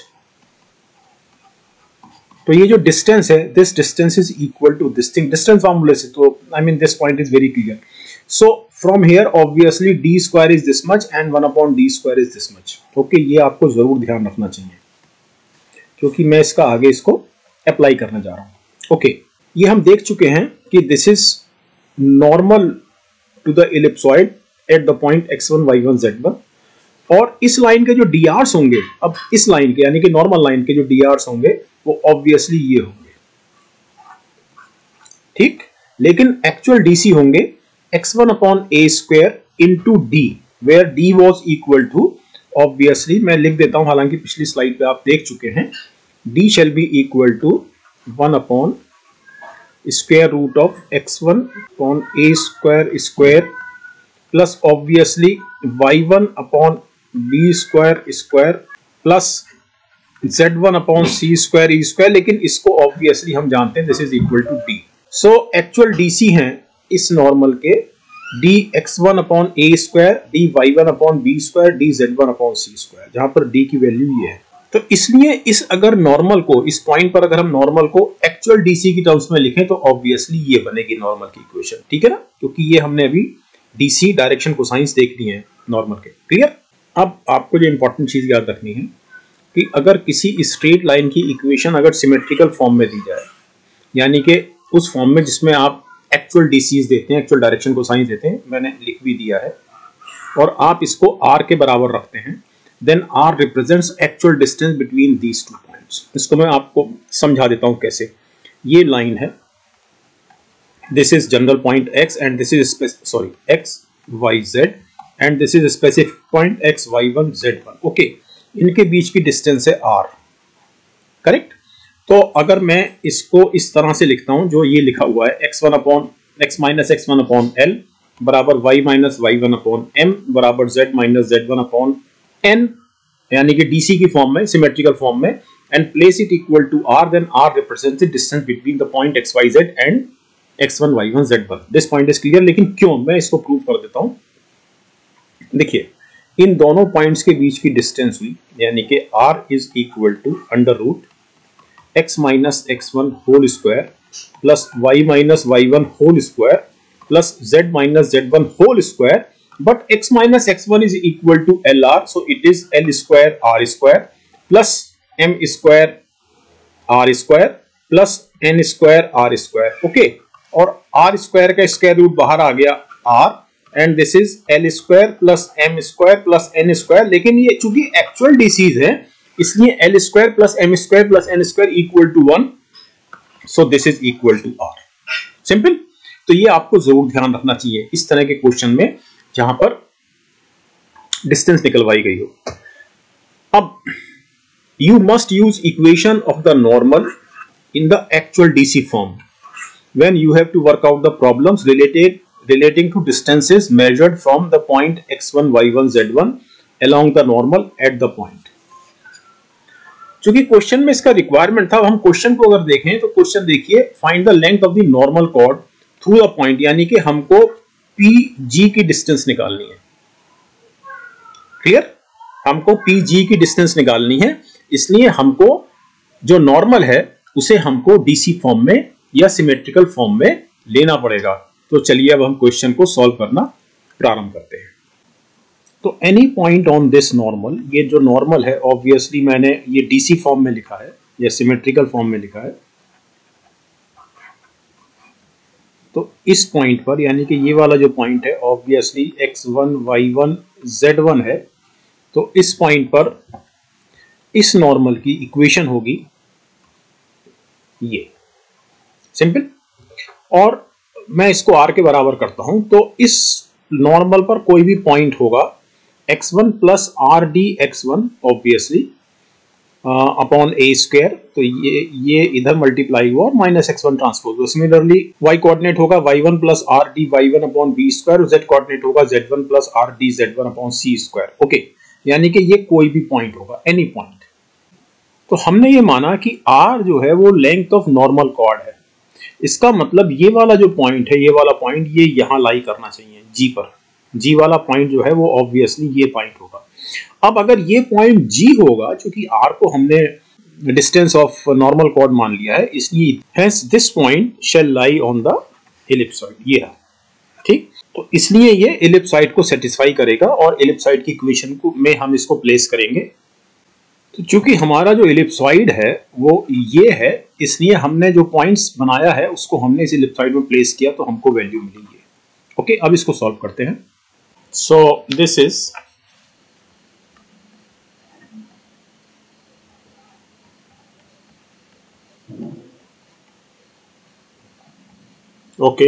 तो ये जो डिस्टेंस है, this distance is equal to this thing, distance फॉर्मूले से, तो I mean this point is very clear. So from here obviously d square is this much and 1 upon d square is this much, okay. ये आपको जरूर ध्यान रखना चाहिए, क्योंकि मैं इसका आगे इसको अप्लाई करने जा रहा हूं, ओके। ये हम देख चुके हैं कि this is normal to the ellipsoid at the point x1 y1 z1, और इस लाइन के जो डी आर्स होंगे, अब इस लाइन के यानी कि नॉर्मल लाइन के जो डी आर्स होंगे वो ऑब्वियसली ये होंगे, ठीक। लेकिन एक्चुअल डीसी होंगे x1 upon A square into d where d was equal to obviously मैं लिख देता हूं, हालांकि पिछली स्लाइड पे आप देख चुके हैं, d shall be equal to 1 upon square root of x1 upon A square square plus obviously y1 upon b square square plus z1 upon c square e square, लेकिन इसको ऑब्वियसली हम जानते हैं this is equal to d। सो एक्चुअल डीसी हैं इस नॉर्मल के डी x1 अपॉन ए square d y1 upon B square d z1 upon c square, जहां पर d की वैल्यू ये है। तो इसलिए इस अगर नॉर्मल को इस पॉइंट पर अगर हम नॉर्मल को एक्चुअल डीसी की टर्म्स में लिखें तो ऑब्वियसली ये बनेगी नॉर्मल की इक्वेशन, ठीक है ना, क्योंकि ये हमने अभी डीसी डायरेक्शन कोसाइंस देख ली है नॉर्मल के। क्लियर? अब आपको जो इंपॉर्टेंट चीज याद रखनी है कि अगर किसी स्ट्रेट लाइन की इक्वेशन अगर सिमेट्रिकल फॉर्म में दी जाए, यानी कि उस फॉर्म में जिसमें आप एक्चुअल डीसीज देते हैं, एक्चुअल डायरेक्शन को साइंस देते हैं, मैंने लिख भी दिया है, और आप इसको r के बराबर रखते हैं, then r represents actual distance between these two points. इसको मैं आपको समझा देता हूं कैसे। ये लाइन है, this is general point x and this is sorry x y z and this is specific point x y1 z1, okay, इनके बीच की डिस्टेंस है r, करेक्ट। तो अगर मैं इसको इस तरह से लिखता हूं जो ये लिखा हुआ है, x1 upon x minus x1 upon l बराबर y minus y1 upon m बराबर z minus z1 upon n, यानी कि डीसी की फॉर्म में, सिमेट्रिकल फॉर्म में, and place it equal to r, then r represents the distance between the point x y z and x1 y1 z1। This point is clear, लेकिन क्यों, मैं इसको प्रूव कर देता हूं। देखिए, इन दोनों पॉइंट्स के बीच की डिस्टेंस हुई, यानी कि r is equal to under root x minus x1 whole square plus y minus y1 whole square plus z minus z1 whole square, but x minus x1 is equal to l r, so it is l square r square plus m square r square plus n square r square, okay. और आर स्क्वायर का स्क्वायर रूट बाहर आ गया r, and this is l square plus m square plus n square, लेकिन ये चूंकि एक्चुअल डीसीज है इसलिए l square plus m square plus n square equal to 1, so this is equal to r. Simple. तो ये आपको जरूर ध्यान रखना चाहिए इस तरह के क्वेश्चन में जहां पर डिस्टेंस निकलवाई गई हो। अब you must use equation of the normal in the actual DC form when you have to work out the problems relating to distances measured from the point x1 y1 z1 along the normal at the point. क्योंकि क्वेश्चन में इसका रिक्वायरमेंट था, हम क्वेश्चन को अगर देखें तो क्वेश्चन देखिए, find the length of the normal chord through the point, यानी कि हमको पी जी की डिस्टेंस निकालनी है। क्लियर? हमको पी जी की डिस्टेंस निकालनी है, इसलिए हमको जो नॉर्मल है उसे हमको डीसी फॉर्म में या सिमेट्रिकल फॉर्म में लेना पड़ेगा। तो चलिए अब हम क्वेश्चन को सॉल्व करना प्रारंभ करते हैं। तो any point on this normal, ये जो नॉर्मल है ऑब्वियसली मैंने ये डीसी फॉर्म में लिखा है या सिमेट्रिकल फॉर्म में लिखा है, तो इस पॉइंट पर, यानी कि ये वाला जो पॉइंट है ऑब्वियसली x1 y1 z1 है, तो इस पॉइंट पर इस नॉर्मल की इक्वेशन होगी ये, सिंपल। और मैं इसको r के बराबर करता हूं, तो इस नॉर्मल पर कोई भी पॉइंट होगा x1 plus r d x1 obviously upon ए स्क्वायर, तो ये इधर मल्टीप्लाई हुआ और minus x1 transpose. Similarly y coordinate होगा y1 plus r d y1 upon B square, z coordinate होगा z1 plus r d z1 upon c square, okay. यानी कि ये कोई भी पॉइंट होगा, एनी पॉइंट। तो हमने ये माना कि r जो है वो लेंथ ऑफ नॉर्मल कॉर्ड है, इसका मतलब ये वाला जो पॉइंट है, ये वाला पॉइंट ये यहाँ लाई करना चाहिए जी पर। जी वाला पॉइंट जो है वो ऑब्वियसली ये पॉइंट होगा। अब अगर ये पॉइंट जी होगा, क्योंकि r को हमने डिस्टेंस ऑफ नॉर्मल कॉर्ड मान लिया है, इसलिए hence this point shall lie on the ellipsoid, ये है, ठीक। तो इसलिए ये एलिप्सॉइड को सेटिस्फाई करेगा और एलिप्सॉइड की इक्वेशन को में हम इसको प्लेस करेंगे। तो चूंकि हमारा जो एलिप्सॉइड है वो ये है, इसलिए हमने जो पॉइंट्स बनाया है उसको हमने इस एलिप्सॉइड में प्लेस किया, तो हमको वैल्यू मिलेगी, ओके। अब इसको सॉल्व करते हैं। So this is okay.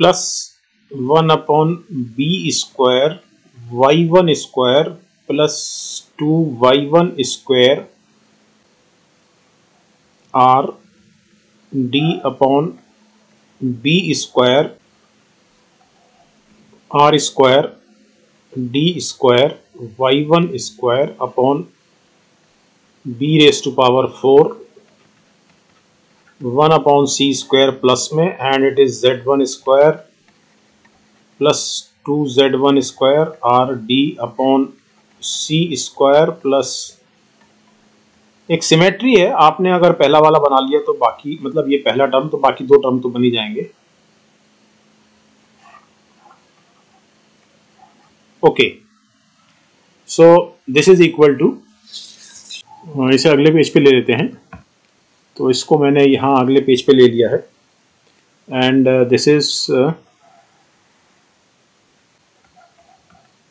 Plus 1/b² y1² plus 2y1² r d/b² r² d² y1² upon b⁴ 1/c² plus में and it is z1² plus 2z1² r d/c² plus. एक सिमेट्री है, आपने अगर पहला वाला बना लिया तो बाकी मतलब ये पहला टर्म तो बाकी दो टर्म तो बन ही जाएंगे। Okay so this is equal to, इसे अगले पेज पे ले लेते हैं। तो इसको मैंने यहाँ अगले पेज पे ले लिया है and this is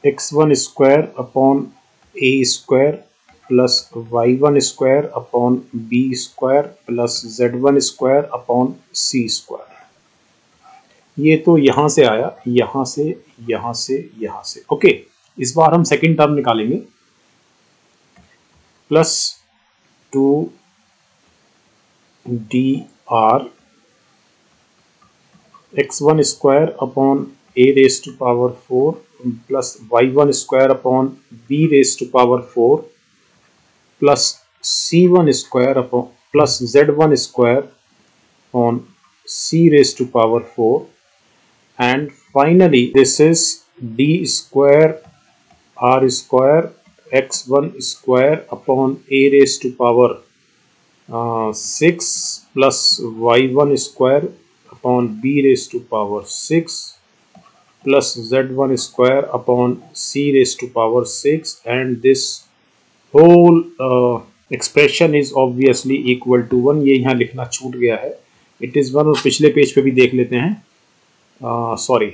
x1² upon a² plus y1² upon b² plus z1² upon c²। ये तो यहाँ से आया, यहाँ से, यहाँ से, यहाँ से। ओके इस बार हम सेकेंड टर्म निकालेंगे। Plus 2dr x1² upon a⁴ plus y1² upon b⁴ plus c1² upon plus z1² on c⁴ and finally this is d²r² x1² upon a⁴ 6 plus y1² upon b⁴ 6 plus z1² upon c⁴ 6 and this whole expression is obviously equal to 1। ये यहाँ लिखना छूट गया है, इट इज़ 1 और पिछले पेज पे भी देख लेते हैं, sorry.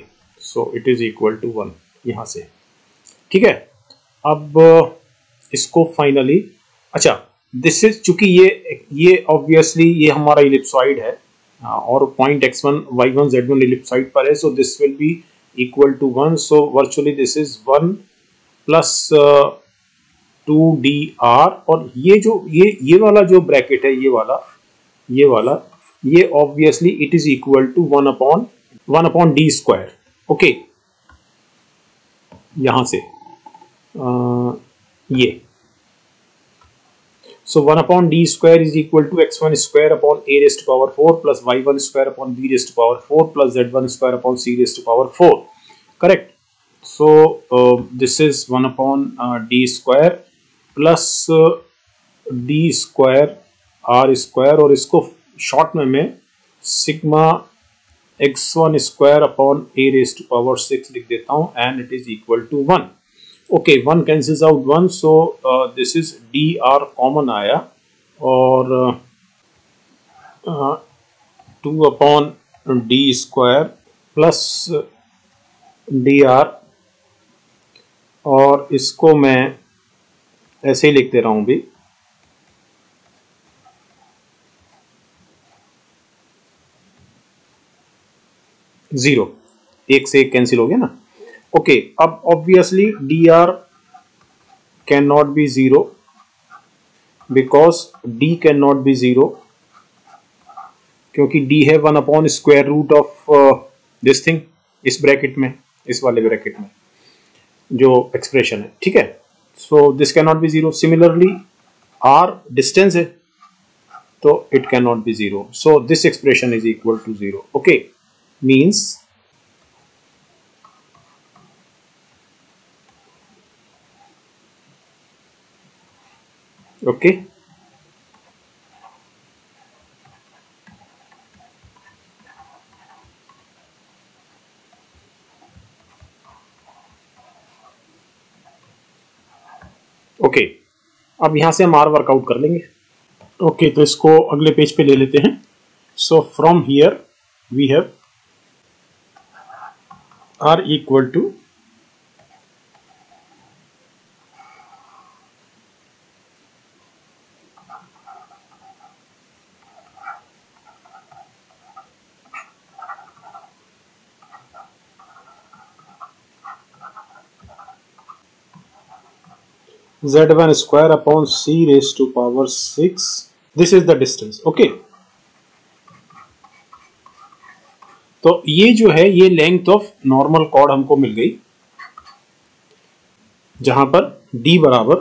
So it is equal to 1 यहाँ से, ठीक है। अब इसको फाइनली, अच्छा दिस इज, चूंकि ये ऑब्वियसली ये हमारा इलिप्सॉइड है और point x1 y1 z1 ellipsoid पर है, so this will be equal to 1। So virtually this is 1 plus 2dr और ये जो ये वाला जो ब्रैकेट है, ये वाला ये obviously it is equal to 1 upon d²। Okay यहां से ये so 1/d² is equal to x1² upon a⁴ plus y1² upon b⁴ plus z1² upon c⁴ correct. So this is 1/d² plus d²r² और इसको शॉर्ट में सिग्मा x1² अपॉन a⁴6 लिख देता हूँ and it is equal to 1। Okay 1 cancels out 1, so this is dr common आया और 2 अपॉन d² प्लस dr और इसको मैं ऐसे ही लिख दे रहा हूं भी, जीरो, एक से एक कैंसिल हो गया ना। ओके अब obviously dr can not be zero because d can not be zero, क्योंकि d है 1/स्क्वायर रूट ऑफ दिस थिंग, इस ब्रैकेट में, इस वाले ब्रैकेट में जो एक्सप्रेशन है, ठीक है। So this cannot be zero. Similarly, r distance है, तो it cannot be zero. So this expression is equal to 0. Okay, means okay. Okay अब यहाँ से हम r वर्कआउट कर लेंगे। ओके तो इसको अगले पेज पे ले लेते हैं। So from here we have are equal to z1 square upon c raised to power 6. This is the distance. Okay. तो ये जो है ये लेंथ ऑफ नॉर्मल कॉर्ड हमको मिल गई, जहां पर d बराबर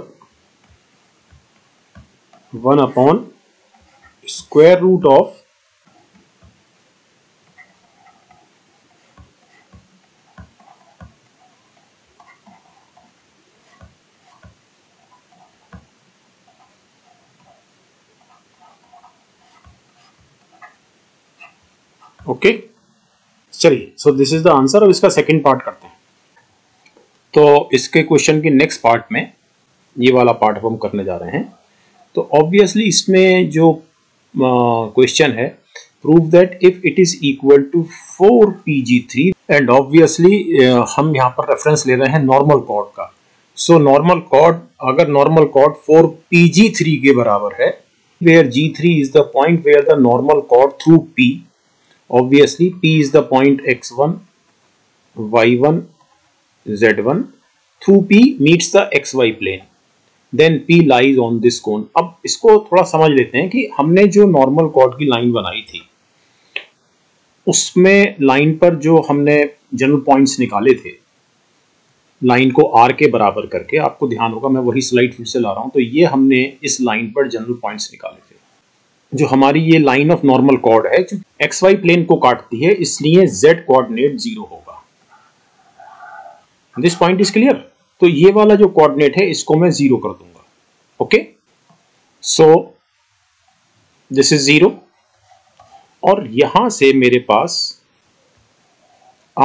1 upon square root of okay चलिए, so this is the answer. अब इसका सेकंड पार्ट करते हैं। तो इसके क्वेश्चन के नेक्स्ट पार्ट में ये वाला पार्ट हम करने जा रहे हैं। तो ऑब्वियसली इसमें जो क्वेश्चन है, prove that if it is equal to 4 PG3, and obviously हम यहाँ पर रेफरेंस ले रहे हैं नॉर्मल कॉर्ड का। सो नॉर्मल कॉर्ड, अगर नॉर्मल कॉर्ड 4 PG3 के बराबर है, where G3 is the point where the normal chord through P, obviously P is the point x1, y1, z1 through P meets the xy plane, then P lies on this cone। अब इसको थोड़ा समझ लेते हैं कि हमने जो नॉर्मल कॉर्ड की लाइन बनाई थी, उसमें लाइन पर जो हमने जनरल पॉइंट्स निकाले थे, लाइन को R के बराबर करके, आपको ध्यान होगा मैं वही स्लाइड फिर से ला रहा हूं। तो ये हमने इस लाइन पर जनरल पॉइंट्स निकाले थे। जो हमारी ये लाइन ऑफ नॉर्मल कॉर्ड है, क्योंकि एक्स वाई प्लेन को काटती है, इसलिए z कोऑर्डिनेट 0 होगा। This point is clear. तो ये वाला जो कोऑर्डिनेट है इसको मैं 0 कर दूंगा। ओके, सो दिस इज 0, और यहां से मेरे पास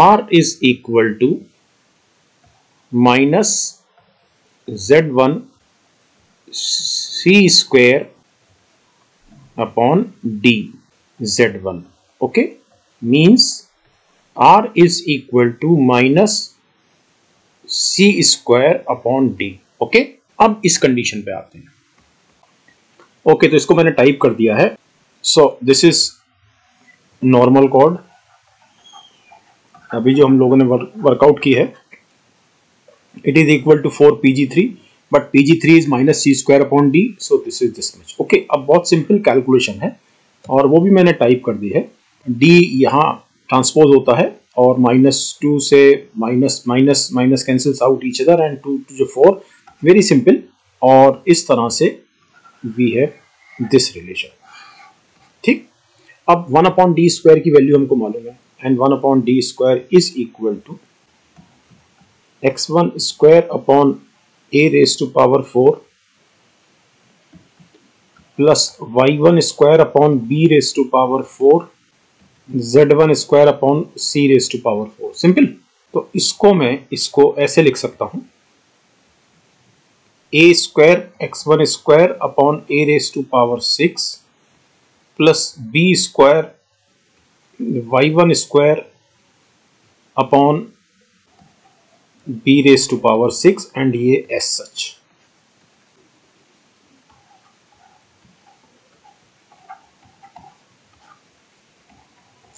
r is equal to minus z1 c square upon d z1। Okay, means r is equal to minus c square upon d। Okay, अब इस कंडीशन पे आते हैं। ओके तो इसको मैंने टाइप कर दिया है। So this is normal chord, अभी जो हम लोगों ने वर्कआउट की है। It is equal to 4 PG3, but PG3 is minus c square upon d, so this is this much. Okay, अब बहुत सिंपल कैलकुलेशन है और वो भी मैंने टाइप कर दी है। d यहाँ ट्रांसपोज होता है और -2 से minus cancels out each other, and 2 to the 4, very simple. और इस तरह से वी हैव दिस रिलेशन। ठीक, अब 1 अपॉन d स्क्वायर की वैल्यू हमको मालूम है, and 1 upon d square is equal to x1 square upon a raised to power 4 plus y1 square upon b raised to power 4 z1 square upon c raised to power 4। Simple. तो इसको मैं ऐसे लिख सकता हूं, a square x1 square upon a raised to power 6 plus b square y1 square upon b raised to power 6, एंड ये एस सच।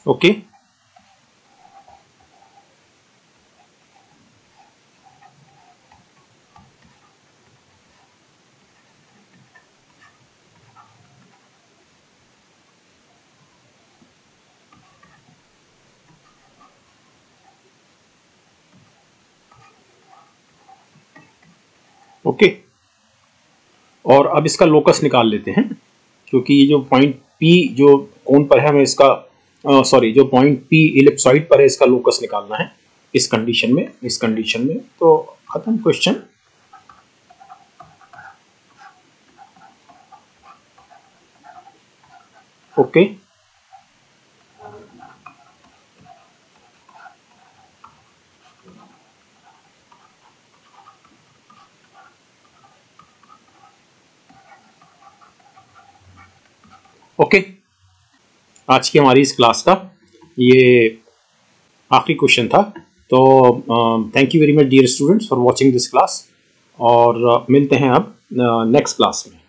ओके, ओके, और अब इसका लोकस निकाल लेते हैं, क्योंकि ये जो पॉइंट P जो कोण पर है, हमें इसका जो पॉइंट P इलिप्सॉइड पर है, इसका लोकस निकालना है इस कंडीशन में। तो खत्म क्वेश्चन। ओके, आज की हमारी इस क्लास का ये आखिरी क्वेश्चन था। तो thank you very much dear students for watching this class और मिलते हैं आप नेक्स्ट क्लास में।